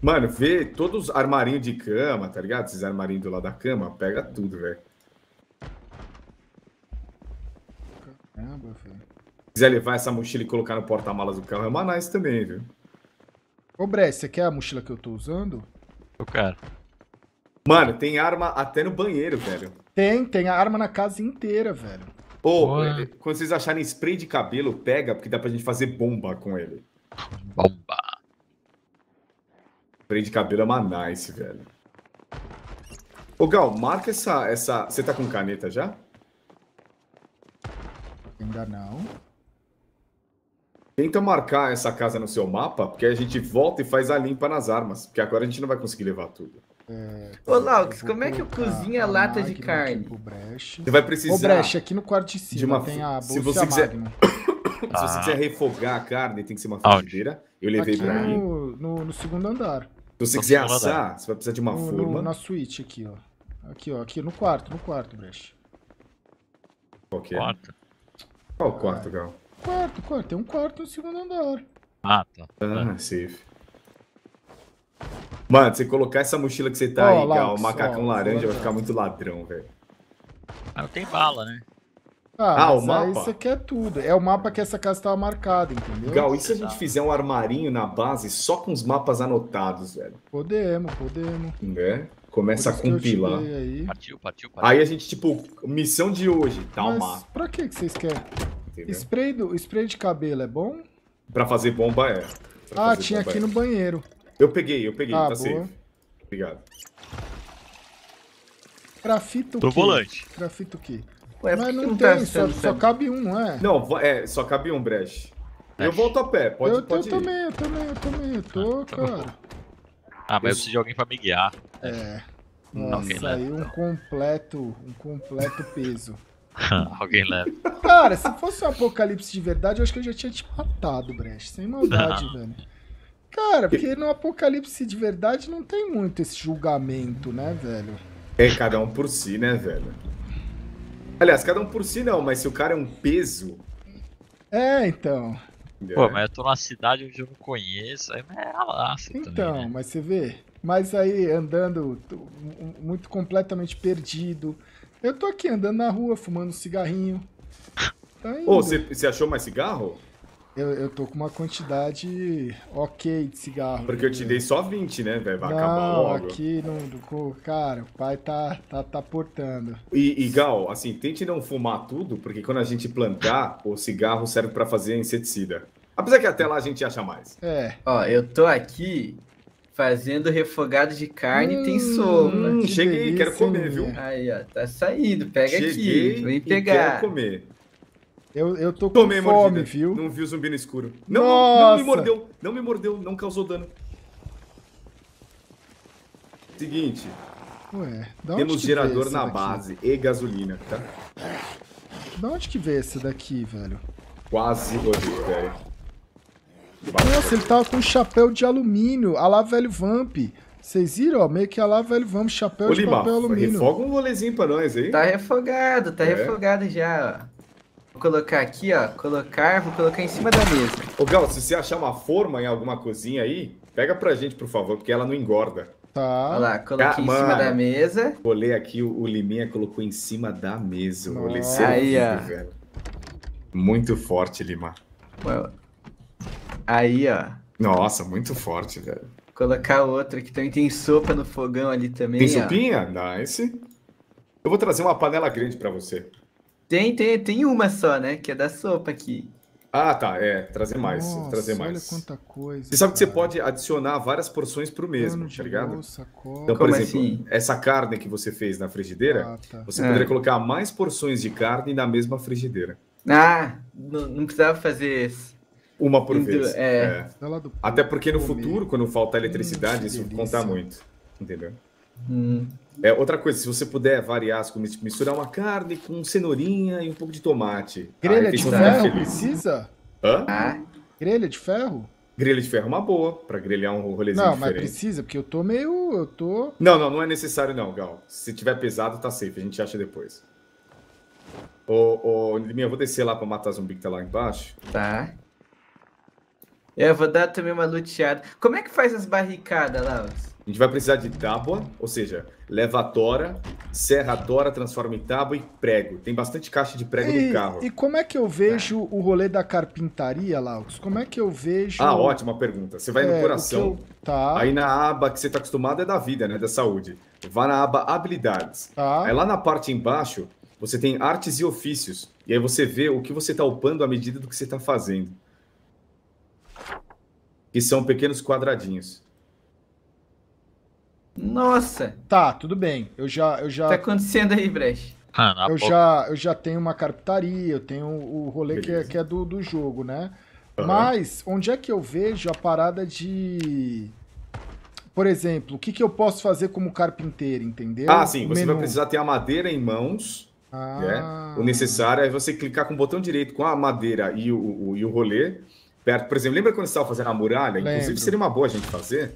Mano, vê todos os armarinhos de cama, tá ligado? Esses armarinhos do lado da cama, pega tudo, velho. Caramba, velho. Se quiser levar essa mochila e colocar no porta-malas do carro, é uma nice também, viu? Ô, Brexe, você quer a mochila que eu tô usando? Eu quero. Mano, tem arma até no banheiro, velho. Tem arma na casa inteira, velho. Pô, quando vocês acharem spray de cabelo, pega, porque dá pra gente fazer bomba com ele. Bomba. Spray de cabelo é uma nice, velho. Ô, Gal, marca essa... Você tá com caneta já? Ainda não. Tenta marcar essa casa no seu mapa, porque a gente volta e faz a limpa nas armas, porque agora a gente não vai conseguir levar tudo. Ô, LauQs, como é que eu cozinho a lata de carne? Você vai precisar... Ô, Brexe, aqui no quarto de cima tem a bolsa e a Magnum. Ah. Se você quiser refogar a carne, tem que ser uma frigideira. Eu levei aqui pra mim. No segundo andar. Então, se você quiser assar, você vai precisar de uma forma. Na suíte aqui, ó. Aqui, ó. Aqui no quarto, Brexe. Qual que é? Quarto. Qual o quarto, Gal? Quarto. Tem um quarto no segundo andar. Ah, tá. Ah, safe. Mano, você colocar essa mochila que você tá aí, Gal, o macacão laranja, vai ficar muito ladrão, velho. Ah, não tem bala, né? Ah, mas o mapa? Isso aqui é tudo. É o mapa que essa casa tava marcada, entendeu? Gal, e se a gente fizer um armarinho na base só com os mapas anotados, velho? Podemos. Né? Começa a compilar. Aí. Partiu. Aí a gente, tipo, missão de hoje, tá o mapa. Pra que vocês querem? Spray de cabelo é bom? Pra fazer bomba é. Ah, tinha aqui no banheiro. Eu peguei, tá safe. Obrigado. Grafito o quê? Pro volante. Grafito o quê? Ué, mas não tem, só cabe um, não é? Não, só cabe um, Brexe. Eu volto a pé, pode ir. Eu também, cara. Ah, mas eu preciso de alguém pra me guiar. É. Nossa, saiu um completo peso. Alguém leva. Cara, se fosse um apocalipse de verdade, eu acho que eu já tinha te matado, Brexe. Sem maldade, velho. Cara, porque no apocalipse de verdade não tem muito esse julgamento, né, velho? É, cada um por si, né, velho? Aliás, cada um por si não, mas se o cara é um peso... É, então... Pô, mas eu tô numa cidade onde eu não conheço, aí é alaço também, né? Mas você vê... Mas aí, andando muito completamente perdido... Eu tô aqui andando na rua, fumando um cigarrinho... Tá indo. Ô, você achou mais cigarro? Eu tô com uma quantidade ok de cigarro. Porque eu te dei só 20, né, velho? Vai acabar logo. Aqui não... Cara, o pai tá portando. E, Gal, assim, tente não fumar tudo, porque quando a gente plantar, o cigarro serve pra fazer inseticida. Apesar que até lá a gente acha mais. É. Ó, eu tô aqui fazendo refogado de carne e tem soma. Cheguei, delícia, quero comer, viu? Aí, ó, tá saindo. Pega cheguei aqui, vem pegar. Quero comer. Eu tô com fome, mordida, viu? Não vi o zumbi no escuro. Não me mordeu, não causou dano. Seguinte. Ué, temos gerador na base e gasolina, tá? Da onde que veio esse daqui, velho? Quase rodei, velho. Nossa, ele tava com um chapéu de alumínio, a lá velho Vamp. Vocês viram, ó, meio que a lá, velho, vamos chapéu de papel alumínio. Refoga um rolezinho pra nós aí. Tá refogado já, ó. Vou colocar aqui, ó, vou colocar em cima da mesa. Ô, Gal, se você achar uma forma em alguma cozinha aí, pega pra gente, por favor, porque ela não engorda. Tá. Olha lá, coloquei em cima da mesa. Colei aqui, o Liminha colocou em cima da mesa. Olhei aí, ó. Velho. Muito forte, Lima. Aí, ó. Nossa, muito forte, velho. Colocar outra aqui também, tem sopa no fogão ali também, ó. Tem sopinha? Nice. Eu vou trazer uma panela grande pra você. Tem uma só, né? Que é da sopa aqui. Ah, tá. É, trazer mais. Olha quanta coisa. Você sabe que você pode adicionar várias porções pro mesmo, tá ligado? Então, por exemplo, essa carne que você fez na frigideira, você poderia colocar mais porções de carne na mesma frigideira. Ah, não precisava fazer isso. Uma por vez. É. Até porque no futuro, quando faltar eletricidade, isso conta muito. Entendeu? É, outra coisa, se você puder variar as comidas, misturar uma carne com cenourinha e um pouco de tomate. Grelha de ferro precisa? Hã? Ah. Grelha de ferro? Grelha de ferro é uma boa, pra grelhar um rolezinho diferente. Não, mas precisa, porque eu tô... Não é necessário não, Gal. Se tiver pesado, tá safe, a gente acha depois. Ô, Liminha, eu vou descer lá pra matar zumbi que tá lá embaixo. Tá. Eu vou dar também uma luteada. Como é que faz as barricadas lá, a gente vai precisar de tábua, ou seja, leva a tora, serra a tora, transforma em tábua e prego. Tem bastante caixa de prego no carro. E como é que eu vejo o rolê da carpintaria, LauQs? Como é que eu vejo... Ah, ótima pergunta. Você vai no coração. Aí na aba que você tá acostumado é da vida, né? Da saúde. Vai na aba habilidades. Aí lá na parte embaixo, você tem artes e ofícios. E aí você vê o que você tá upando à medida do que você tá fazendo. Que são pequenos quadradinhos. Nossa! Tá, tudo bem. O que tá acontecendo aí, Brexe? Ah, eu já tenho uma carpintaria, eu tenho o rolê que é do jogo, né? Uhum. Mas, onde é que eu vejo a parada de... Por exemplo, o que eu posso fazer como carpinteiro, entendeu? Ah, sim. Você vai precisar ter a madeira em mãos né? O necessário é você clicar com o botão direito, com a madeira e o rolê, perto. Por exemplo, lembra quando você estava fazendo a muralha? Lembro. Inclusive, seria uma boa a gente fazer,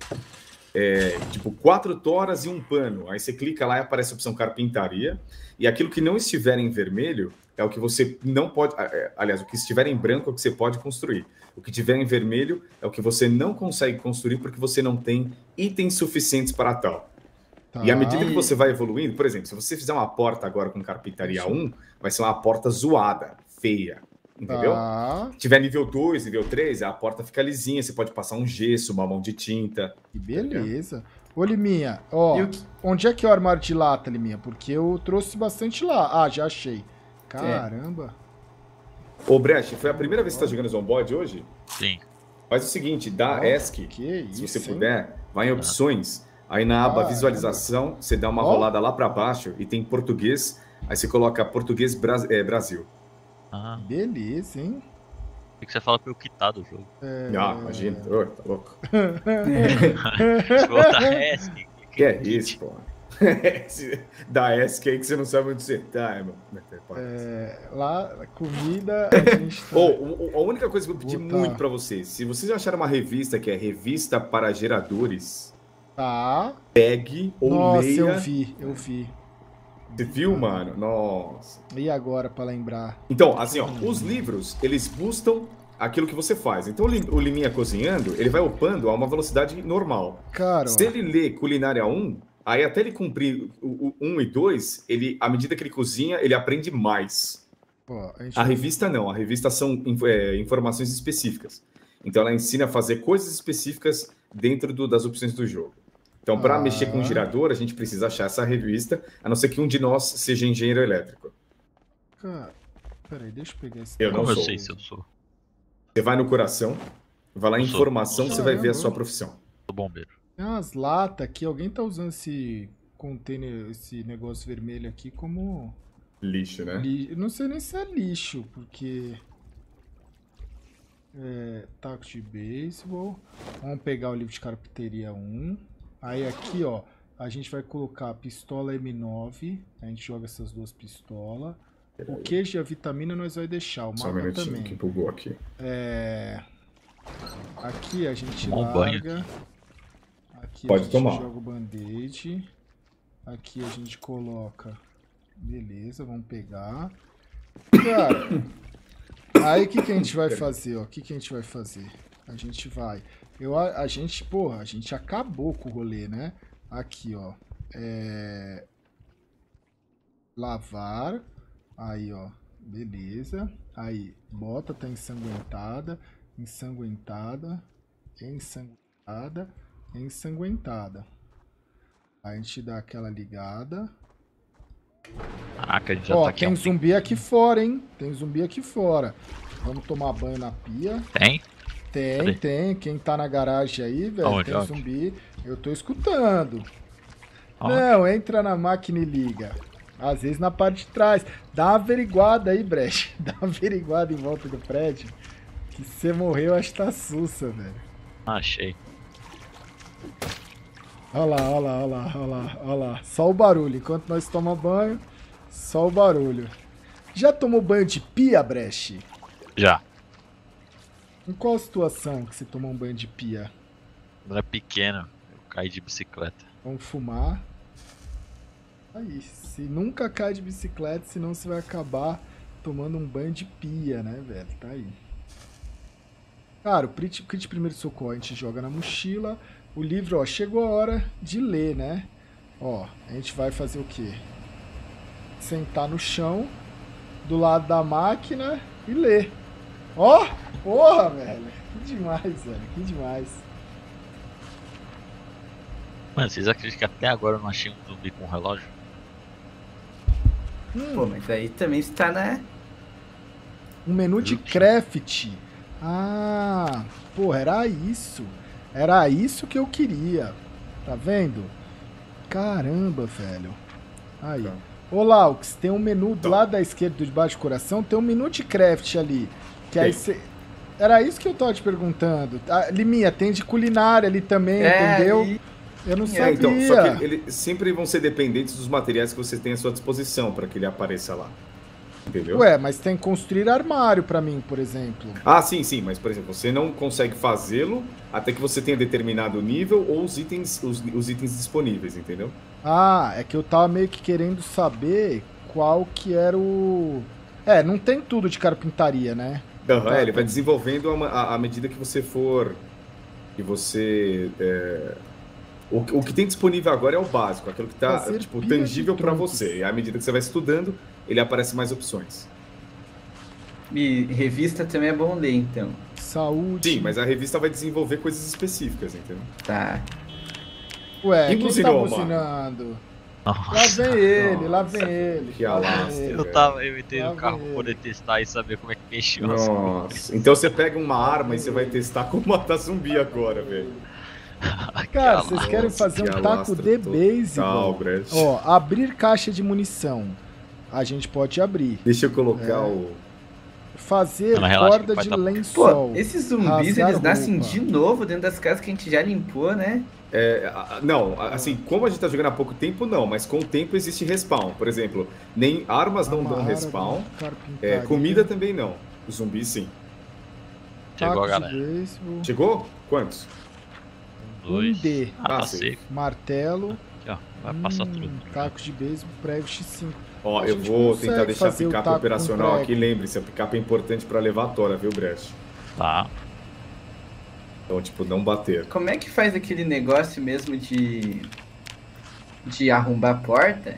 tipo, 4 toras e um pano. Aí você clica lá e aparece a opção carpintaria. E aquilo que não estiver em vermelho é o que você não pode... Aliás, o que estiver em branco é o que você pode construir. O que estiver em vermelho é o que você não consegue construir porque você não tem itens suficientes para tal. E à medida que você vai evoluindo, por exemplo, se você fizer uma porta agora com carpintaria 1, vai ser uma porta zoada, feia, entendeu? Se tiver nível 2, nível 3, a porta fica lisinha, você pode passar um gesso, uma mão de tinta. Que beleza. Ô, Liminha, ó, onde é que é o armário de lata, Liminha? Porque eu trouxe bastante lá. Ah, já achei. Caramba. É. Ô, Brexe, foi a primeira vez que você tá jogando Zomboid hoje? Sim. Faz o seguinte, dá ESC, se você puder, vai em opções... Aí na aba visualização, você dá uma rolada lá para baixo e tem português. Aí você coloca português Brasil. Ah. Beleza, hein? O que você fala pra eu quitar do jogo? Ah, imagina. Oh, tá louco. Que é isso, pô? Da ESC aí que você não sabe onde você tá, irmão. Lá, comida, a gente tá... A única coisa que eu pedi muito pra vocês, se vocês acharam uma revista que é Revista para Geradores... Pegue ou leia. Nossa, eu vi. Você viu, mano? Nossa. E agora, pra lembrar? Então, assim, ó, os livros, eles boostam aquilo que você faz. Então, o Liminha cozinhando, ele vai upando a uma velocidade normal. Cara, se ele lê Culinária 1, aí até ele cumprir o 1 e 2, ele, à medida que ele cozinha, ele aprende mais. Pô, a revista não. A revista são informações específicas. Então, ela ensina a fazer coisas específicas dentro das opções do jogo. Então, para mexer com o girador, a gente precisa achar essa revista, a não ser que um de nós seja engenheiro elétrico. Cara, peraí, deixa eu pegar esse... Eu não sei se eu sou. Você vai no coração, vai lá em informação, você vai ver a sua profisssion. Sou bombeiro. Tem umas latas aqui, alguém tá usando esse container, esse negócio vermelho aqui como... Lixo, né? Eu não sei nem se é lixo, porque... Taco de beisebol. Vamos pegar o livro de carpintaria 1. Aí aqui, ó, a gente vai colocar a pistola M9. A gente joga essas duas pistolas. O queijo e a vitamina nós vai deixar. O mapa também. Que bugou aqui. Aqui a gente larga. Aqui a gente joga o band-aid. Aqui a gente coloca. Beleza, vamos pegar. Cara. Aí o que que a gente vai fazer, ó? O que que a gente vai fazer? A gente vai... porra, a gente acabou com o rolê, né? Aqui, ó. Lavar. Aí, ó. Beleza. Aí, bota, tá ensanguentada. Ensanguentada. Ensanguentada. Ensanguentada. Aí a gente dá aquela ligada. Caraca, a gente já tá aqui. Ó, tem zumbi aqui fora, hein? Tem zumbi aqui fora. Vamos tomar banho na pia. Tem? Tem. Quem tá na garagem aí, velho, tem zumbi. Eu tô escutando. Não, entra na máquina e liga. Às vezes na parte de trás. Dá uma averiguada aí, Brexe. Dá uma averiguada em volta do prédio. Que você morreu, acho que tá sussa, velho. Achei. Olha lá. Só o barulho. Enquanto nós tomamos banho, só o barulho. Já tomou banho de pia, Brexe? Já. Em qual situação que você tomou um banho de pia? Quando era pequeno, eu caí de bicicleta. Vamos fumar. Aí, se nunca cai de bicicleta, senão você vai acabar tomando um banho de pia, né, velho? Tá aí. Cara, o kit de primeiro socorro a gente joga na mochila. O livro, ó, chegou a hora de ler, né? Ó, a gente vai fazer o quê? Sentar no chão, do lado da máquina e ler. Ó, porra, velho. Que demais, velho. Que demais. Mano, vocês acreditam que até agora eu não achei um zumbi com um relógio? Pô, mas aí também está, né? Um menu de craft. Ah, porra, era isso. Era isso que eu queria. Tá vendo? Caramba, velho. Aí. Ô, LauQs, tem um menu do lado da esquerda, do debaixo do coração, tem um menu de craft ali. Que aí cê... Era isso que eu tava te perguntando. Liminha, tem de culinária ali também, entendeu? Eu não sabia. Então, só que eles sempre vão ser dependentes dos materiais que você tem à sua disposição para que ele apareça lá. Entendeu? Ué, mas tem que construir armário pra mim, por exemplo. Ah, sim, sim. Mas, por exemplo, você não consegue fazê-lo até que você tenha determinado nível ou os itens disponíveis, entendeu? Ah, é que eu tava meio que querendo saber qual que era o... É, não tem tudo de carpintaria, né? Não, ele vai desenvolvendo à medida que você for... Que você... O que tem disponível agora é o básico, aquilo que tá, tipo, tangível pra você. E à medida que você vai estudando... Ele aparece mais opções. E revista também é bom ler, então. Saúde. Sim, mas a revista vai desenvolver coisas específicas, entendeu? Tá. Ué, quem tá buzinando? Lá vem ele. Que alastro. Eu entrei no carro pra poder testar e saber como é que mexeu. Nossa. Então você pega uma arma e você vai testar como matar zumbi agora, velho. Cara, vocês querem fazer um taco de beisebol? Ó, abrir caixa de munição. A gente pode abrir. Deixa eu colocar o... Fazer corda de lençol. Pô, esses zumbis, eles nascem de novo dentro das casas que a gente já limpou, né? É, não, assim, como a gente tá jogando há pouco tempo, não. Mas com o tempo existe respawn, por exemplo. Nem armas não dão respawn. Comida também não. Zumbi, sim. Chegou, galera. Chegou? Quantos? 2. D. Passei. Martelo. Aqui, ó. Vai passar tudo. Taco de beisebol, prego X5. Ó, eu vou tentar deixar a picape operacional aqui. Lembre-se, a picape é importante pra levar a tora, viu, Brexe? Tá. Então, tipo, não bater. Como é que faz aquele negócio mesmo de arrombar a porta?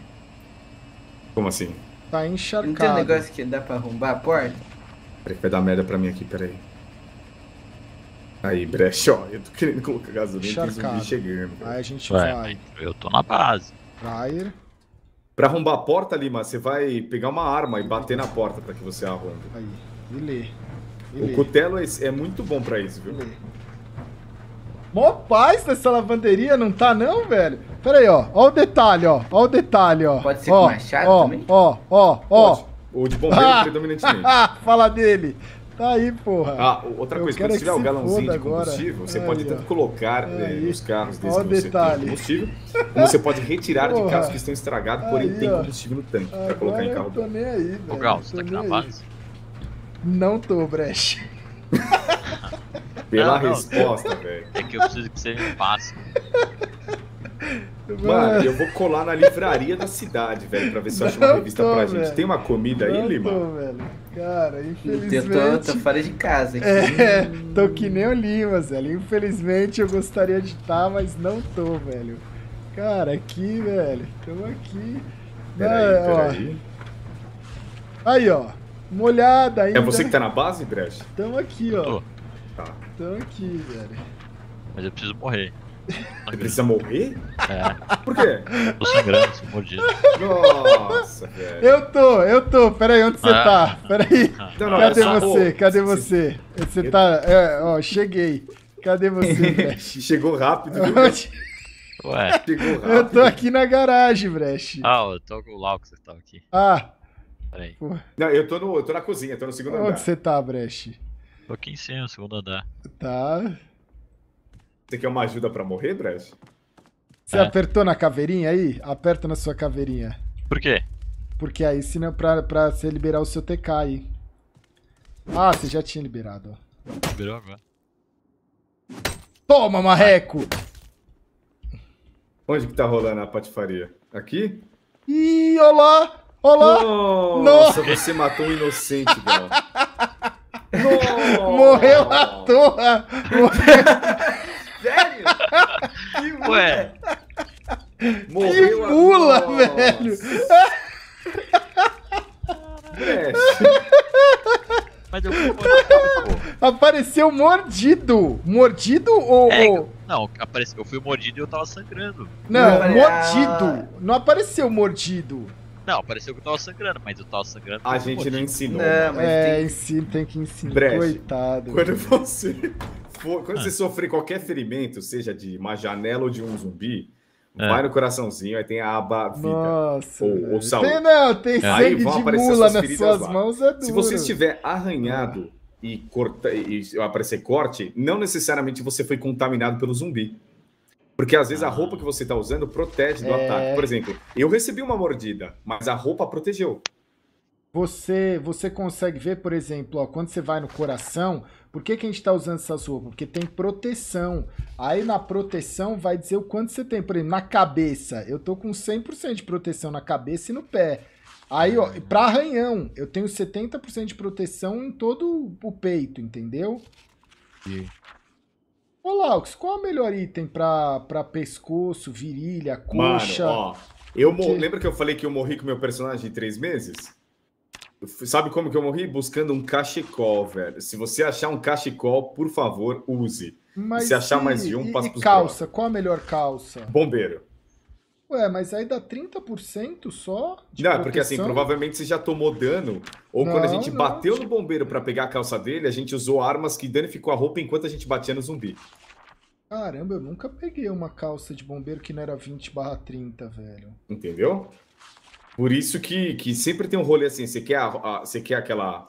Como assim? Tá encharcado. Não tem um negócio que dá pra arrombar a porta? Peraí, vai dar merda pra mim aqui, peraí. Aí, Brexe, ó, eu tô querendo colocar gasolina e zumbi chegando. Aí a gente vai. Eu tô na base. Vai. Pra arrombar a porta, Lima, você vai pegar uma arma e bater na porta pra que você arrombe. Aí, O cutelo é muito bom pra isso, viu? Mó paz dessa lavanderia, não tá não, velho? Pera aí, ó. Ó o detalhe, ó. Ó o detalhe, ó. Pode ser com machado também? Ó. O de bombeiro predominantemente. Fala dele. Tá aí, porra. Ah, outra coisa, quando você tiver o galãozinho de combustível, você pode tanto colocar nos carros desde que você tem combustível, como você pode retirar de carros que estão estragados, porém tem combustível no tanque pra colocar em carro. Ô, Gal, você tá aqui na base? Não tô, Brexe. Pela resposta, velho. É que eu preciso que você me passe. Mano, eu vou colar na livraria da cidade, velho, pra ver se eu acho uma revista pra gente. Tem uma comida aí, Lima? Cara, infelizmente... Eu tô fora de casa aqui. É, tô que nem o Lima, velho. Infelizmente eu gostaria de estar, mas não tô, velho. Cara, aqui, velho. Tamo aqui. Peraí. Aí, ó. Molhada ainda. É você que tá na base, Brexe? Tamo aqui, ó. Tá. Tamo aqui, velho. Mas eu preciso morrer. Você precisa morrer? É. Por quê? Tô sangrando, sou mordido. Nossa, velho. Eu tô. Pera aí, onde você tá? Pera aí. Não, cadê você? Cadê você? Você tá... ó, cheguei. Cadê você, Brexe? Chegou rápido, viu, Brexe? Ué. Chegou rápido. Eu tô aqui na garagem, Brexe. Eu tô com o LauQs que você tava aqui. Pera aí. Não, eu tô na cozinha, tô no segundo andar. Onde você tá, Brexe? Tô aqui em cima, no segundo andar. Tá... Você quer uma ajuda pra morrer, Brexe? Você apertou na caveirinha aí? Aperta na sua caveirinha. Por quê? Porque aí, se não, pra você liberar o seu TK aí. Ah, você já tinha liberado, ó. Liberou agora. Toma, marreco! Onde que tá rolando a patifaria? Aqui? Ih, olá! Olá! Nossa, você matou um inocente, velho. Morreu à toa! Morreu... Sério? Que mula! Ué. Que mula, velho! Mas eu vou... Apareceu mordido! Mordido ou... não, apareceu. Eu fui mordido e eu tava sangrando. Não, mordido! Não apareceu mordido. Não, pareceu que eu tava sangrando, mas eu tava sangrando. A gente não ensinou. Não, mas tem que ensinar. Brexe, coitado. Quando você sofrer qualquer ferimento, seja de uma janela ou de um zumbi, vai no coraçãozinho, aí tem a aba vida. Nossa. Ou saúde. Tem sangue de mula nas suas mãos, é duro. Se você estiver arranhado e aparecer corte, não necessariamente você foi contaminado pelo zumbi. Porque às vezes a roupa que você está usando protege do ataque. Por exemplo, eu recebi uma mordida, mas a roupa protegeu. Você consegue ver, por exemplo, ó, quando você vai no coração, por que que a gente está usando essas roupas? Porque tem proteção. Aí na proteção vai dizer o quanto você tem. Por exemplo, na cabeça, eu tô com 100% de proteção na cabeça e no pé. Aí, ó, para arranhão, eu tenho 70% de proteção em todo o peito, entendeu? Sim. Ô, LauQs, qual é o melhor item pra pescoço, virilha, coxa? Mano, ó, lembra que eu falei que eu morri com meu personagem em 3 meses? Sabe como que eu morri? Buscando um cachecol, velho. Se você achar um cachecol, por favor, use. Mas se achar mais de um, passa pros calça, qual a melhor calça? Bombeiro. Ué, mas aí dá 30% só de proteção? Não, porque assim, provavelmente você já tomou dano, ou quando a gente bateu no bombeiro pra pegar a calça dele, a gente usou armas que danificou a roupa enquanto a gente batia no zumbi. Caramba, eu nunca peguei uma calça de bombeiro que não era 20/30, velho. Entendeu? Por isso que sempre tem um rolê assim, você quer aquela